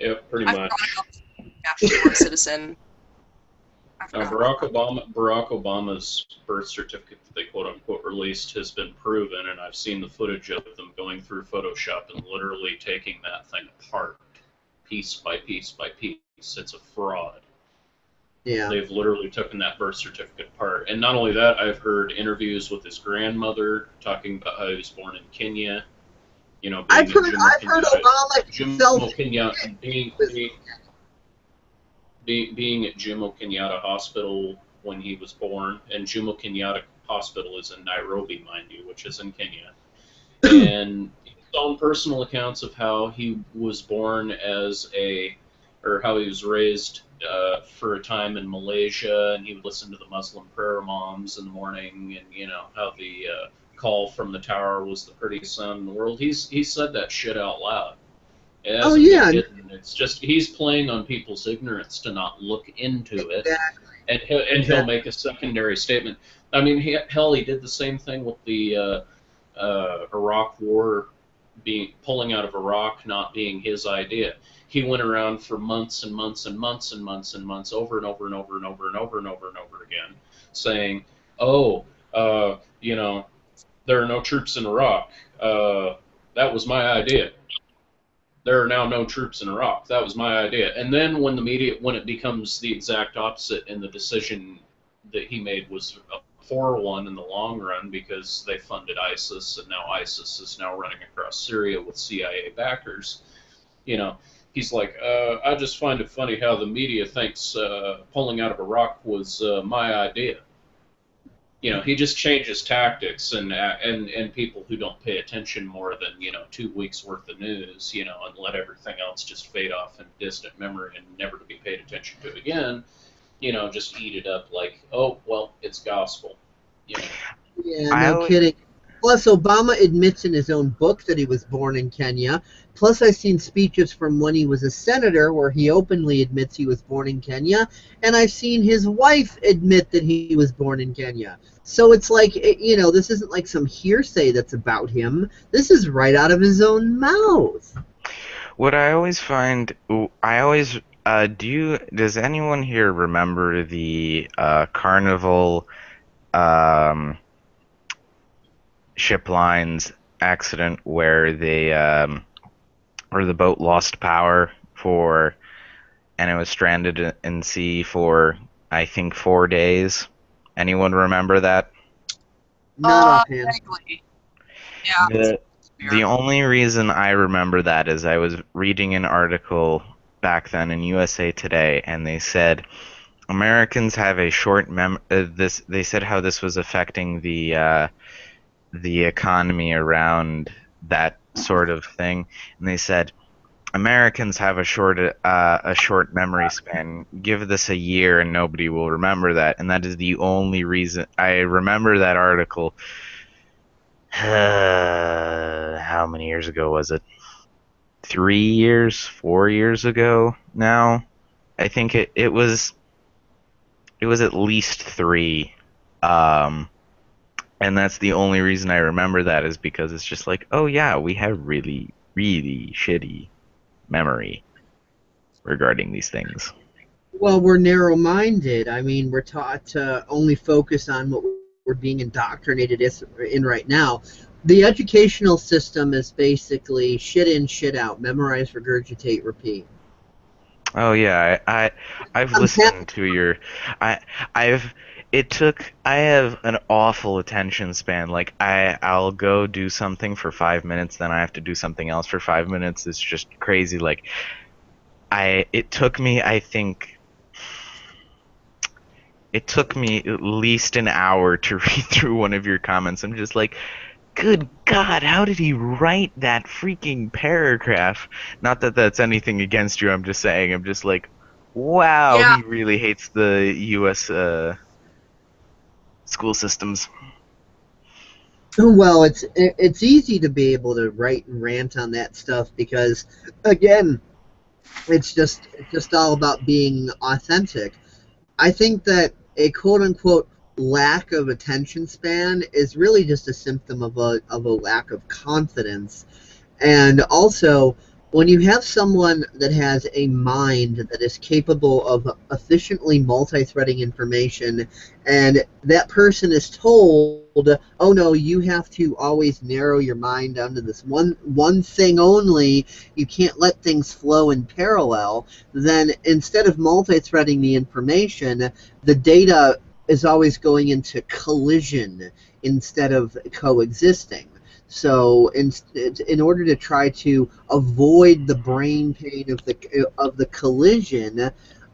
yeah pretty much. I'm not a natural citizen. Now, Barack Obama, Barack Obama's birth certificate that they quote-unquote released has been proven, and I've seen the footage of them going through Photoshop and literally taking that thing apart, piece by piece by piece. It's a fraud. Yeah. They've literally taken that birth certificate apart. And not only that, I've heard interviews with his grandmother talking about how he was born in Kenya. You know, I've heard, I've heard Obama himself being... being being at Jimo Kenyatta Hospital when he was born, and Jimo Kenyatta Hospital is in Nairobi, mind you, which is in Kenya, and his own personal accounts of how he was born as a, or how he was raised uh, for a time in Malaysia, and he would listen to the Muslim prayer moms in the morning, and, you know, how the uh, call from the tower was the prettiest sound in the world. He's, he said that shit out loud. Oh, yeah. It's just he's playing on people's ignorance to not look into it. Exactly. And, he'll, and exactly. he'll make a secondary statement. I mean, he, hell, he did the same thing with the uh, uh, Iraq war, being pulling out of Iraq not being his idea. He went around for months and months and months and months and months over and over and over and over and over and over and over again saying, oh, uh, you know, there are no troops in Iraq. Uh, That was my idea. There are now no troops in Iraq. That was my idea. And then when the media, when it becomes the exact opposite, and the decision that he made was a poor one in the long run because they funded ISIS, and now ISIS is now running across Syria with C I A backers. You know, he's like, uh, I just find it funny how the media thinks uh, pulling out of Iraq was uh, my idea. You know, he just changes tactics, and and and people who don't pay attention more than, you know, two weeks worth of news, you know, and let everything else just fade off in distant memory and never to be paid attention to again, you know, just eat it up like, oh, well, it's gospel. You know? Yeah, no kidding. Plus, Obama admits in his own book that he was born in Kenya. Plus, I've seen speeches from when he was a senator where he openly admits he was born in Kenya, and I've seen his wife admit that he was born in Kenya. So it's like, you know, this isn't like some hearsay that's about him. This is right out of his own mouth. What I always find, I always, uh, do you, does anyone here remember the uh, carnival, um... shipline's accident where they um or the boat lost power for and it was stranded in sea for I think four days? Anyone remember that? Uh, yeah. The, the only reason I remember that is I was reading an article back then in U S A Today, and they said Americans have a short mem uh, this they said how this was affecting the uh the economy around that sort of thing, and they said Americans have a short uh, a short memory span. Give this a year and nobody will remember that. And that is the only reason I remember that article. Uh, how many years ago was it? Three years, four years ago now? I think it it was it was at least three. Um And that's the only reason I remember that, is because it's just like, oh yeah, we have really, really shitty memory regarding these things. Well, we're narrow-minded. I mean, we're taught to only focus on what we're being indoctrinated in right now. The educational system is basically shit in, shit out, memorize, regurgitate, repeat. Oh yeah, I, I I've listened to your, I I've. It took, I have an awful attention span. Like, I, I'll go do something for five minutes, then I have to do something else for five minutes. It's just crazy. Like, I, it took me, I think, it took me at least an hour to read through one of your comments. I'm just like, good God, how did he write that freaking paragraph? Not that that's anything against you, I'm just saying. I'm just like, wow, yeah. He really hates the U S, uh... school systems. Well, it's it's easy to be able to write and rant on that stuff because, again, it's just it's just all about being authentic. I think that a quote unquote lack of attention span is really just a symptom of a of a lack of confidence, and also, when you have someone that has a mind that is capable of efficiently multi-threading information, and that person is told, oh no, you have to always narrow your mind down to this one, one thing only, you can't let things flow in parallel, then instead of multi-threading the information, the data is always going into collision instead of coexisting. So in, in order to try to avoid the brain pain of the, of the collision,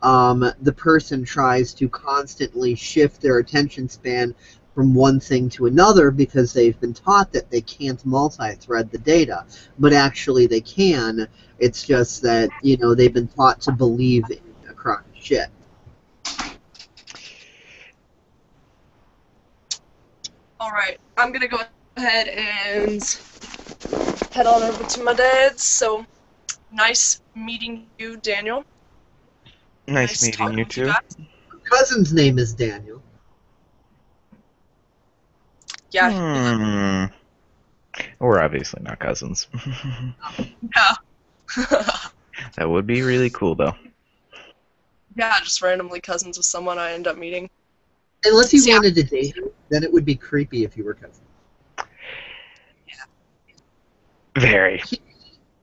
um, the person tries to constantly shift their attention span from one thing to another because they've been taught that they can't multi-thread the data. But actually they can. It's just that, you know, they've been taught to believe in a crock of shit. All right, I'm going to go ahead and head on over to my dad's. So nice meeting you, Daniel. Nice, nice meeting you too. My cousin's name is Daniel. Yeah. Hmm. We're obviously not cousins. Yeah. That would be really cool though. Yeah, just randomly cousins with someone I end up meeting. Unless you yeah. wanted to date him, then it would be creepy if you were cousins. Very.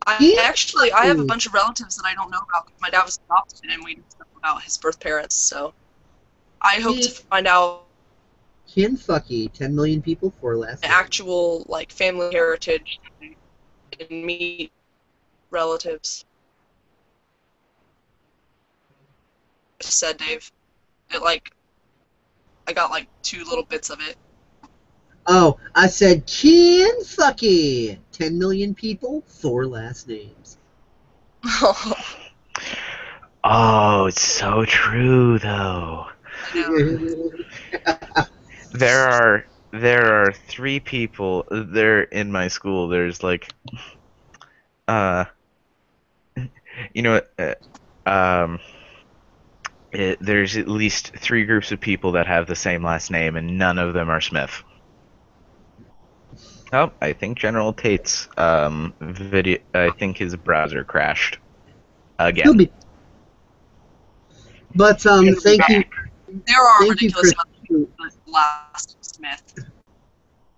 I actually, I have a bunch of relatives that I don't know about. My dad was adopted, and we didn't know about his birth parents, so I hope to find out. Kinfucky, ten million people for last night. Actual, like, family heritage and meet relatives. I said, Dave, it, like, I got, like, two little bits of it. Oh, I said Kinfucky. Ten million people, four last names. Oh, it's so true, though. there are there are three people there in my school. There's like, uh, you know, uh, um. It, there's at least three groups of people that have the same last name, and none of them are Smith. Oh, I think General Tate's um, video. I think his browser crashed again. Be. But um, yes, thank you. There are thank ridiculous you, amount of last Smith.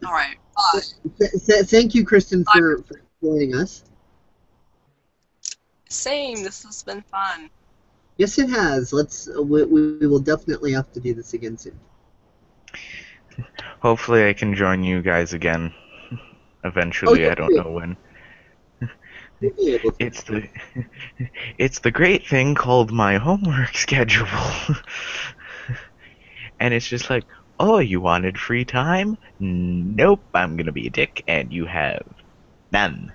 All right. Bye. Th th thank you, Kristen, for, for joining us. Same. This has been fun. Yes, it has. Let's. We, we will definitely have to do this again soon. Hopefully, I can join you guys again. Eventually, oh, I don't know when. It's the it's the great thing called my homework schedule. And it's just like, oh, you wanted free time? Nope, I'm gonna be a dick, and you have none.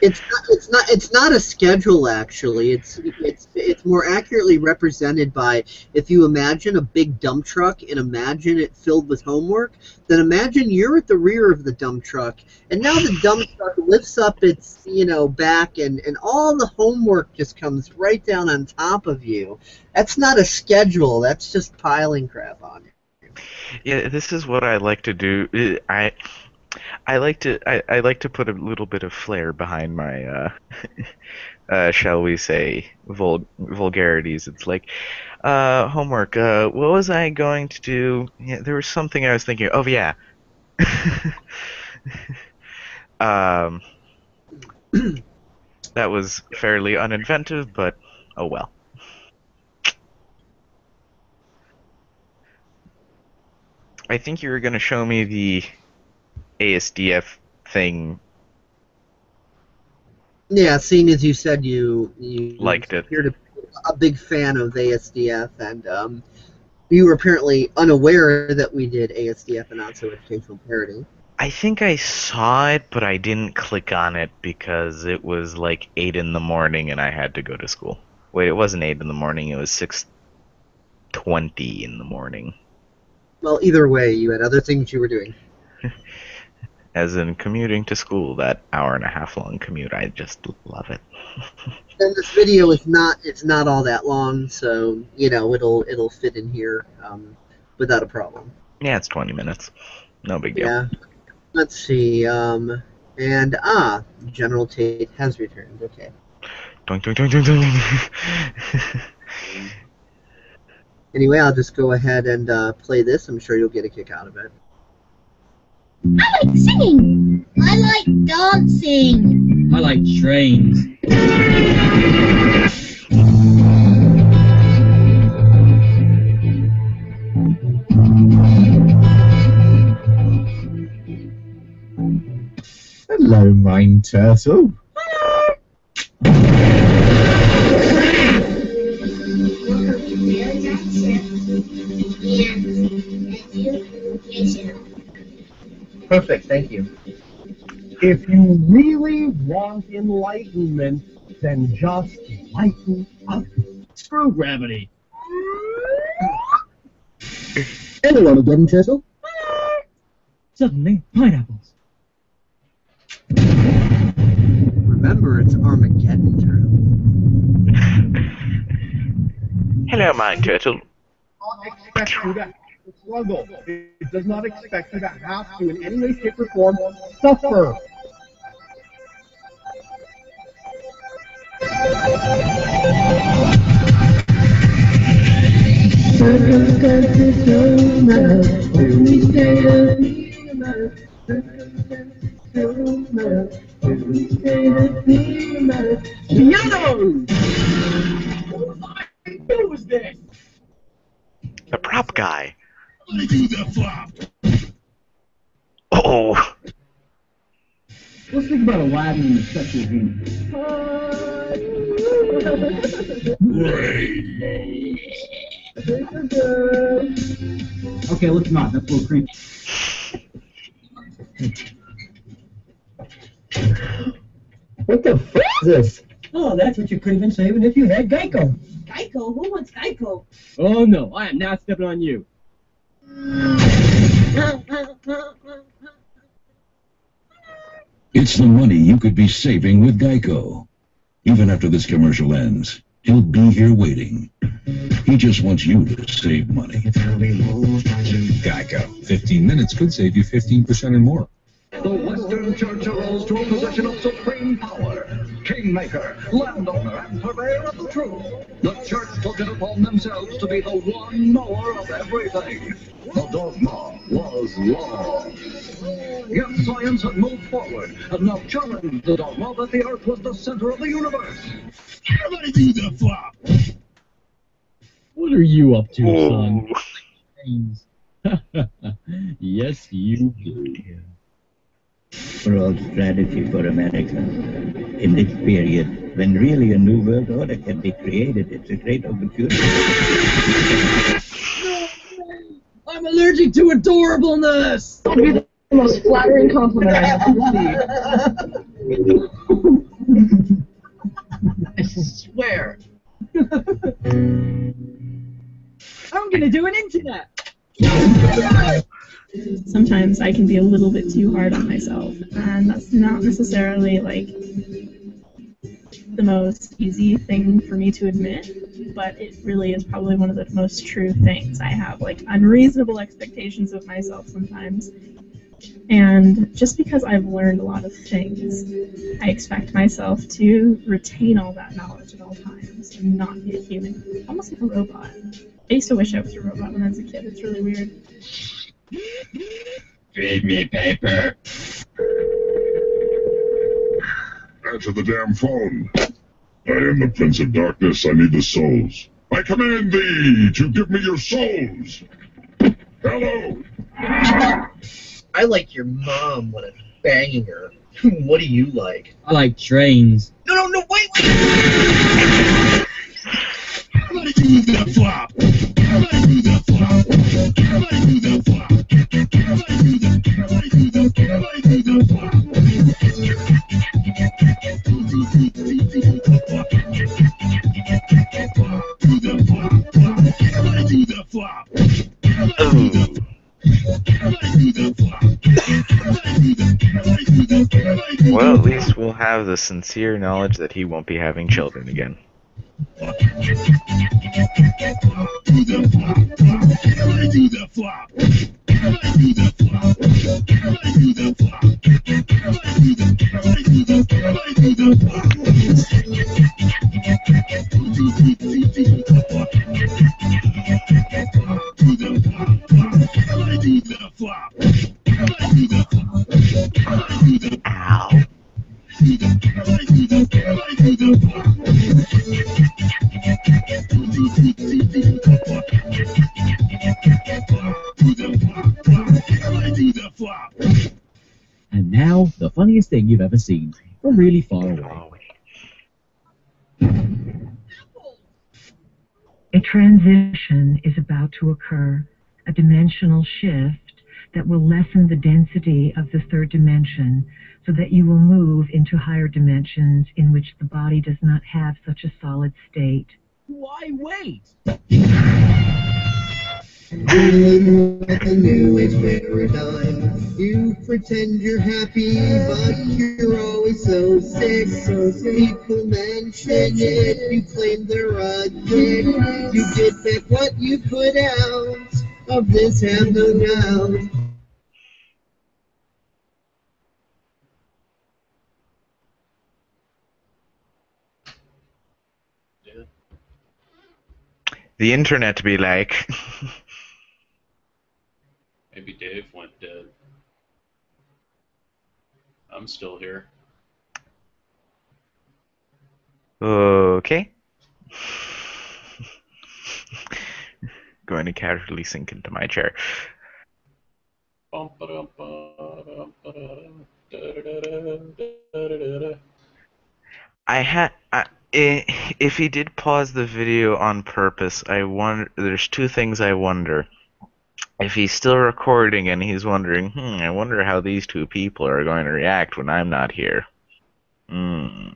It's not, it's not it's not a schedule actually. It's it's it's more accurately represented by, if you imagine a big dump truck and imagine it filled with homework, then imagine you're at the rear of the dump truck, and now the dump truck lifts up its, you know, back, and and all the homework just comes right down on top of you. That's not a schedule. That's just piling crap on you. Yeah, this is what I like to do. I. I like to I, I like to put a little bit of flair behind my uh, uh, shall we say vul vulgarities. It's like uh, homework. Uh, what was I going to do? Yeah, there was something I was thinking. Oh yeah. um, that was fairly uninventive, but oh well. I think you were going to show me the A S D F thing. Yeah, seeing as you said you you liked it, appeared to be a big fan of A S D F, and um, you were apparently unaware that we did A S D F and also educational parity. I think I saw it, but I didn't click on it because it was like eight in the morning and I had to go to school. Wait, it wasn't eight in the morning; it was six twenty in the morning. Well, either way, you had other things you were doing. As in commuting to school, that hour and a half long commute, I just love it. And this video is not—it's not all that long, so you know it'll it'll fit in here um, without a problem. Yeah, it's twenty minutes, no big deal. Yeah, let's see. Um, and ah, General Tate has returned. Okay. Dun, dun, dun, dun, dun. Anyway, I'll just go ahead and uh, play this. I'm sure you'll get a kick out of it. I like singing. I like dancing. I like trains. Hello, Mine Turtle. Hello. Welcome to Bill Jackson. Yeah. Perfect, thank you. If you really want enlightenment, then just lighten up. Screw gravity. Anyone again, Turtle? Suddenly, pineapples. Remember, it's Armageddon, Turtle. Hello, Mine Turtle. Struggle. It does not expect you to have to, in any way, shape, or form, suffer. Circumstances don't matter. We stay a minimum. Circumstances Yo! Who was this? The prop guy. Let me do the flop. Uh-oh. Let's think about Aladdin and the sexual genius. Rainbows. Okay, let's not. That's a little creepy. What the f*** is this? Oh, that's what you could have been saving if you had Geico. Geico? Who wants Geico? Oh, no. I am not stepping on you. It's the money you could be saving with Geico. Even after this commercial ends, he'll be here waiting. He just wants you to save money. Geico. fifteen minutes could save you fifteen percent or more. The Western Church arose to a position of supreme power, kingmaker, landowner, and purveyor of the truth. The Church took it upon themselves to be the one knower of everything. The dogma was law. Yet science had moved forward and now challenged the dogma that the Earth was the center of the universe. Everybody do the flop! What are you up to, oh. son? Yes, you do. World strategy for America in this period, when really a new world order can be created, it's a great opportunity. I'm allergic to adorableness! That would be the most flattering compliment I have received. I swear. I'm gonna do an internet! Sometimes I can be a little bit too hard on myself, and that's not necessarily like the most easy thing for me to admit, but it really is probably one of the most true things. I have like unreasonable expectations of myself sometimes, and just because I've learned a lot of things, I expect myself to retain all that knowledge at all times and not be a human, almost like a robot. I used to wish I was a robot when I was a kid. It's really weird. Feed me paper. Answer the damn phone. I am the Prince of Darkness. I need the souls. I command thee to give me your souls. Hello. I like your mom when I'm banging her. What do you like? I like trains. No, no, no, wait, wait. Let me do the flop. Let me do the flop. Everybody do the flop. Everybody do the everybody do the everybody do the flop. Do the flop, flop. Everybody do the flop. Everybody do the everybody do the flop. Everybody do the everybody do the everybody do the. Well, at least we'll have the sincere knowledge that he won't be having children again. Ow. And now, the funniest thing you've ever seen from really far away. A transition is about to occur, a dimensional shift that will lessen the density of the third dimension so that you will move into higher dimensions in which the body does not have such a solid state. Why wait? Doing what the newest paradigm. You pretend you're happy, but you're always so sick. So people mention it, you claim they're a dick. You get back what you put out. Of this and no doubt. The internet be like. Maybe Dave went dead. I'm still here. Okay. Going to casually sink into my chair. I had. I, if he did pause the video on purpose, I wonder. There's two things I wonder. If he's still recording and he's wondering, hmm, I wonder how these two people are going to react when I'm not here. Hmm.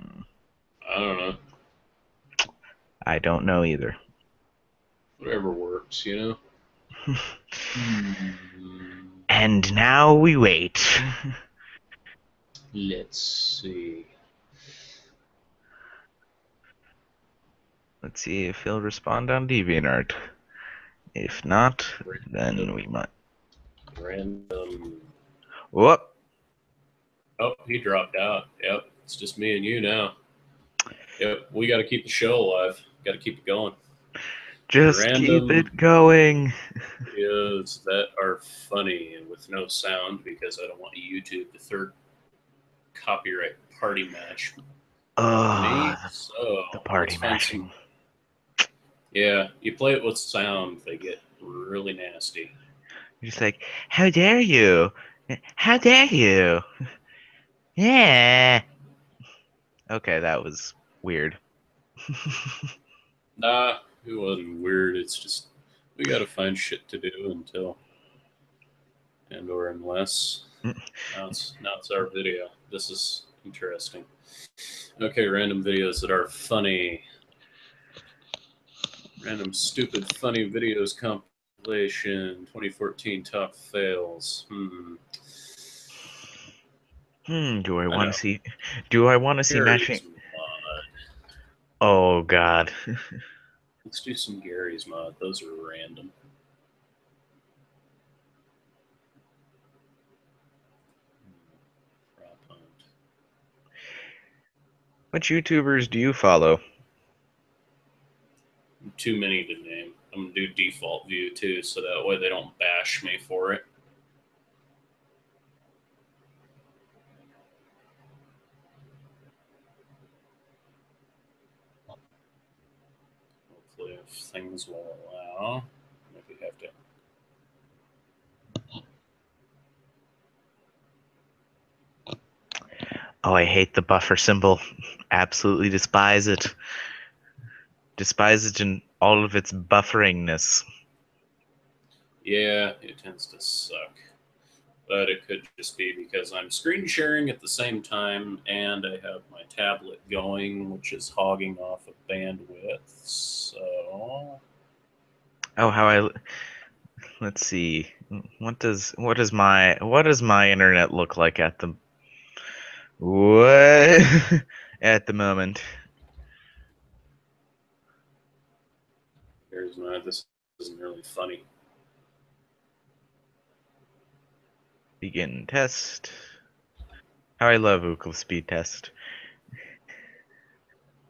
I don't know. I don't know either. Whatever works, you know? mm. And now we wait. Let's see. Let's see if he'll respond on DeviantArt. If not, random. Then we might. Random. Whoop. Oh, he dropped out. Yep, it's just me and you now. Yep, we got to keep the show alive. Got to keep it going. Just random keep it going. Videos that are funny and with no sound because I don't want YouTube to third copyright party match. Oh, so, the party matching. Yeah, you play it with sound, they get really nasty. You're just like, how dare you? How dare you? Yeah. Okay, that was weird. Nah, it wasn't weird. It's just we gotta find shit to do until and or unless. Now it's, now it's our video. This is interesting. Okay, random videos that are funny. Random stupid funny videos compilation twenty fourteen top fails. Hmm. Hmm. Do I want to see? Do I want to see matching? Mod. Oh God. Let's do some Gary's Mod. Those are random. What YouTubers do you follow? Too many to name. I'm going to do default view too, so that way they don't bash me for it. Hopefully if things will allow, if we have to. Oh, I hate the buffer symbol. Absolutely despise it. Despise it in all of its bufferingness. Yeah, it tends to suck. But it could just be because I'm screen sharing at the same time and I have my tablet going, which is hogging off of bandwidth, so... Oh, how I... Let's see. What does what does my what does my internet look like at the what at the moment? Here's my, this isn't really funny. Begin test. How I love Ookla speed test.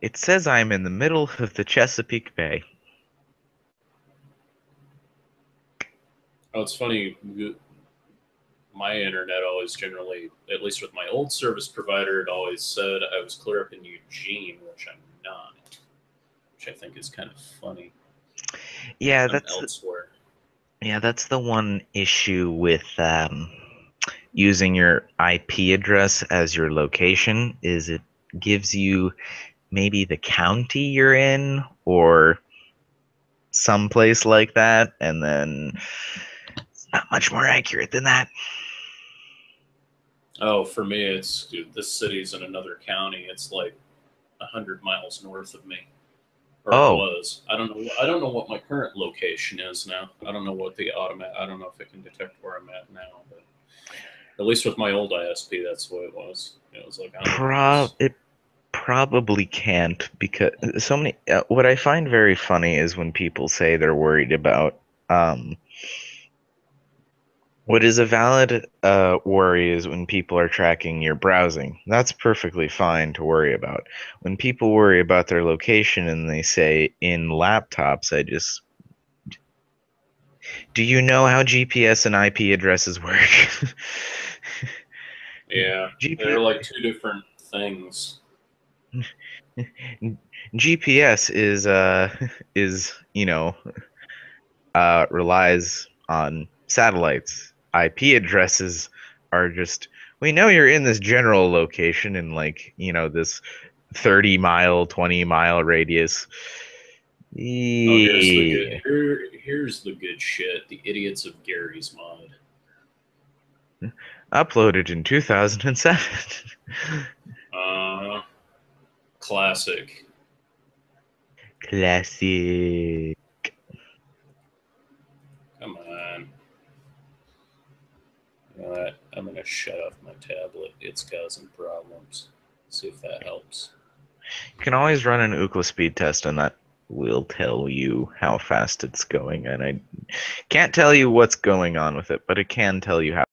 It says I'm in the middle of the Chesapeake Bay. Oh, it's funny. My internet always generally, at least with my old service provider, it always said I was clear up in Eugene, which I'm not, which I think is kind of funny. Yeah, that's elsewhere. The, yeah, that's the one issue with um, using your I P address as your location is it gives you maybe the county you're in or someplace like that, and then it's not much more accurate than that. Oh, for me, it's dude, this city's in another county. It's like a hundred miles north of me. Or oh. It was. I don't know. I don't know what my current location is now. I don't know what the automatic. I don't know if it can detect where I'm at now. But at least with my old I S P, that's what it was. It was like I don't Pro know it probably can't because so many. Uh, what I find very funny is when people say they're worried about um. What is a valid uh, worry is when people are tracking your browsing. That's perfectly fine to worry about. When people worry about their location and they say in laptops, I just... Do you know how G P S and I P addresses work? Yeah, G P S. They're like two different things. G P S is uh is you know uh relies on satellites. I P addresses are just, we know you're in this general location in like, you know, this thirty mile, twenty mile radius. Oh, here's the good, here, here's the good shit. The idiots of Gary's Mod. Uploaded in two thousand seven. uh, classic. Classic. Come on. You know what? I'm going to shut off my tablet. It's causing problems. See if that helps. You can always run an Ookla speed test on that. Will tell you how fast it's going, and I can't tell you what's going on with it, but it can tell you how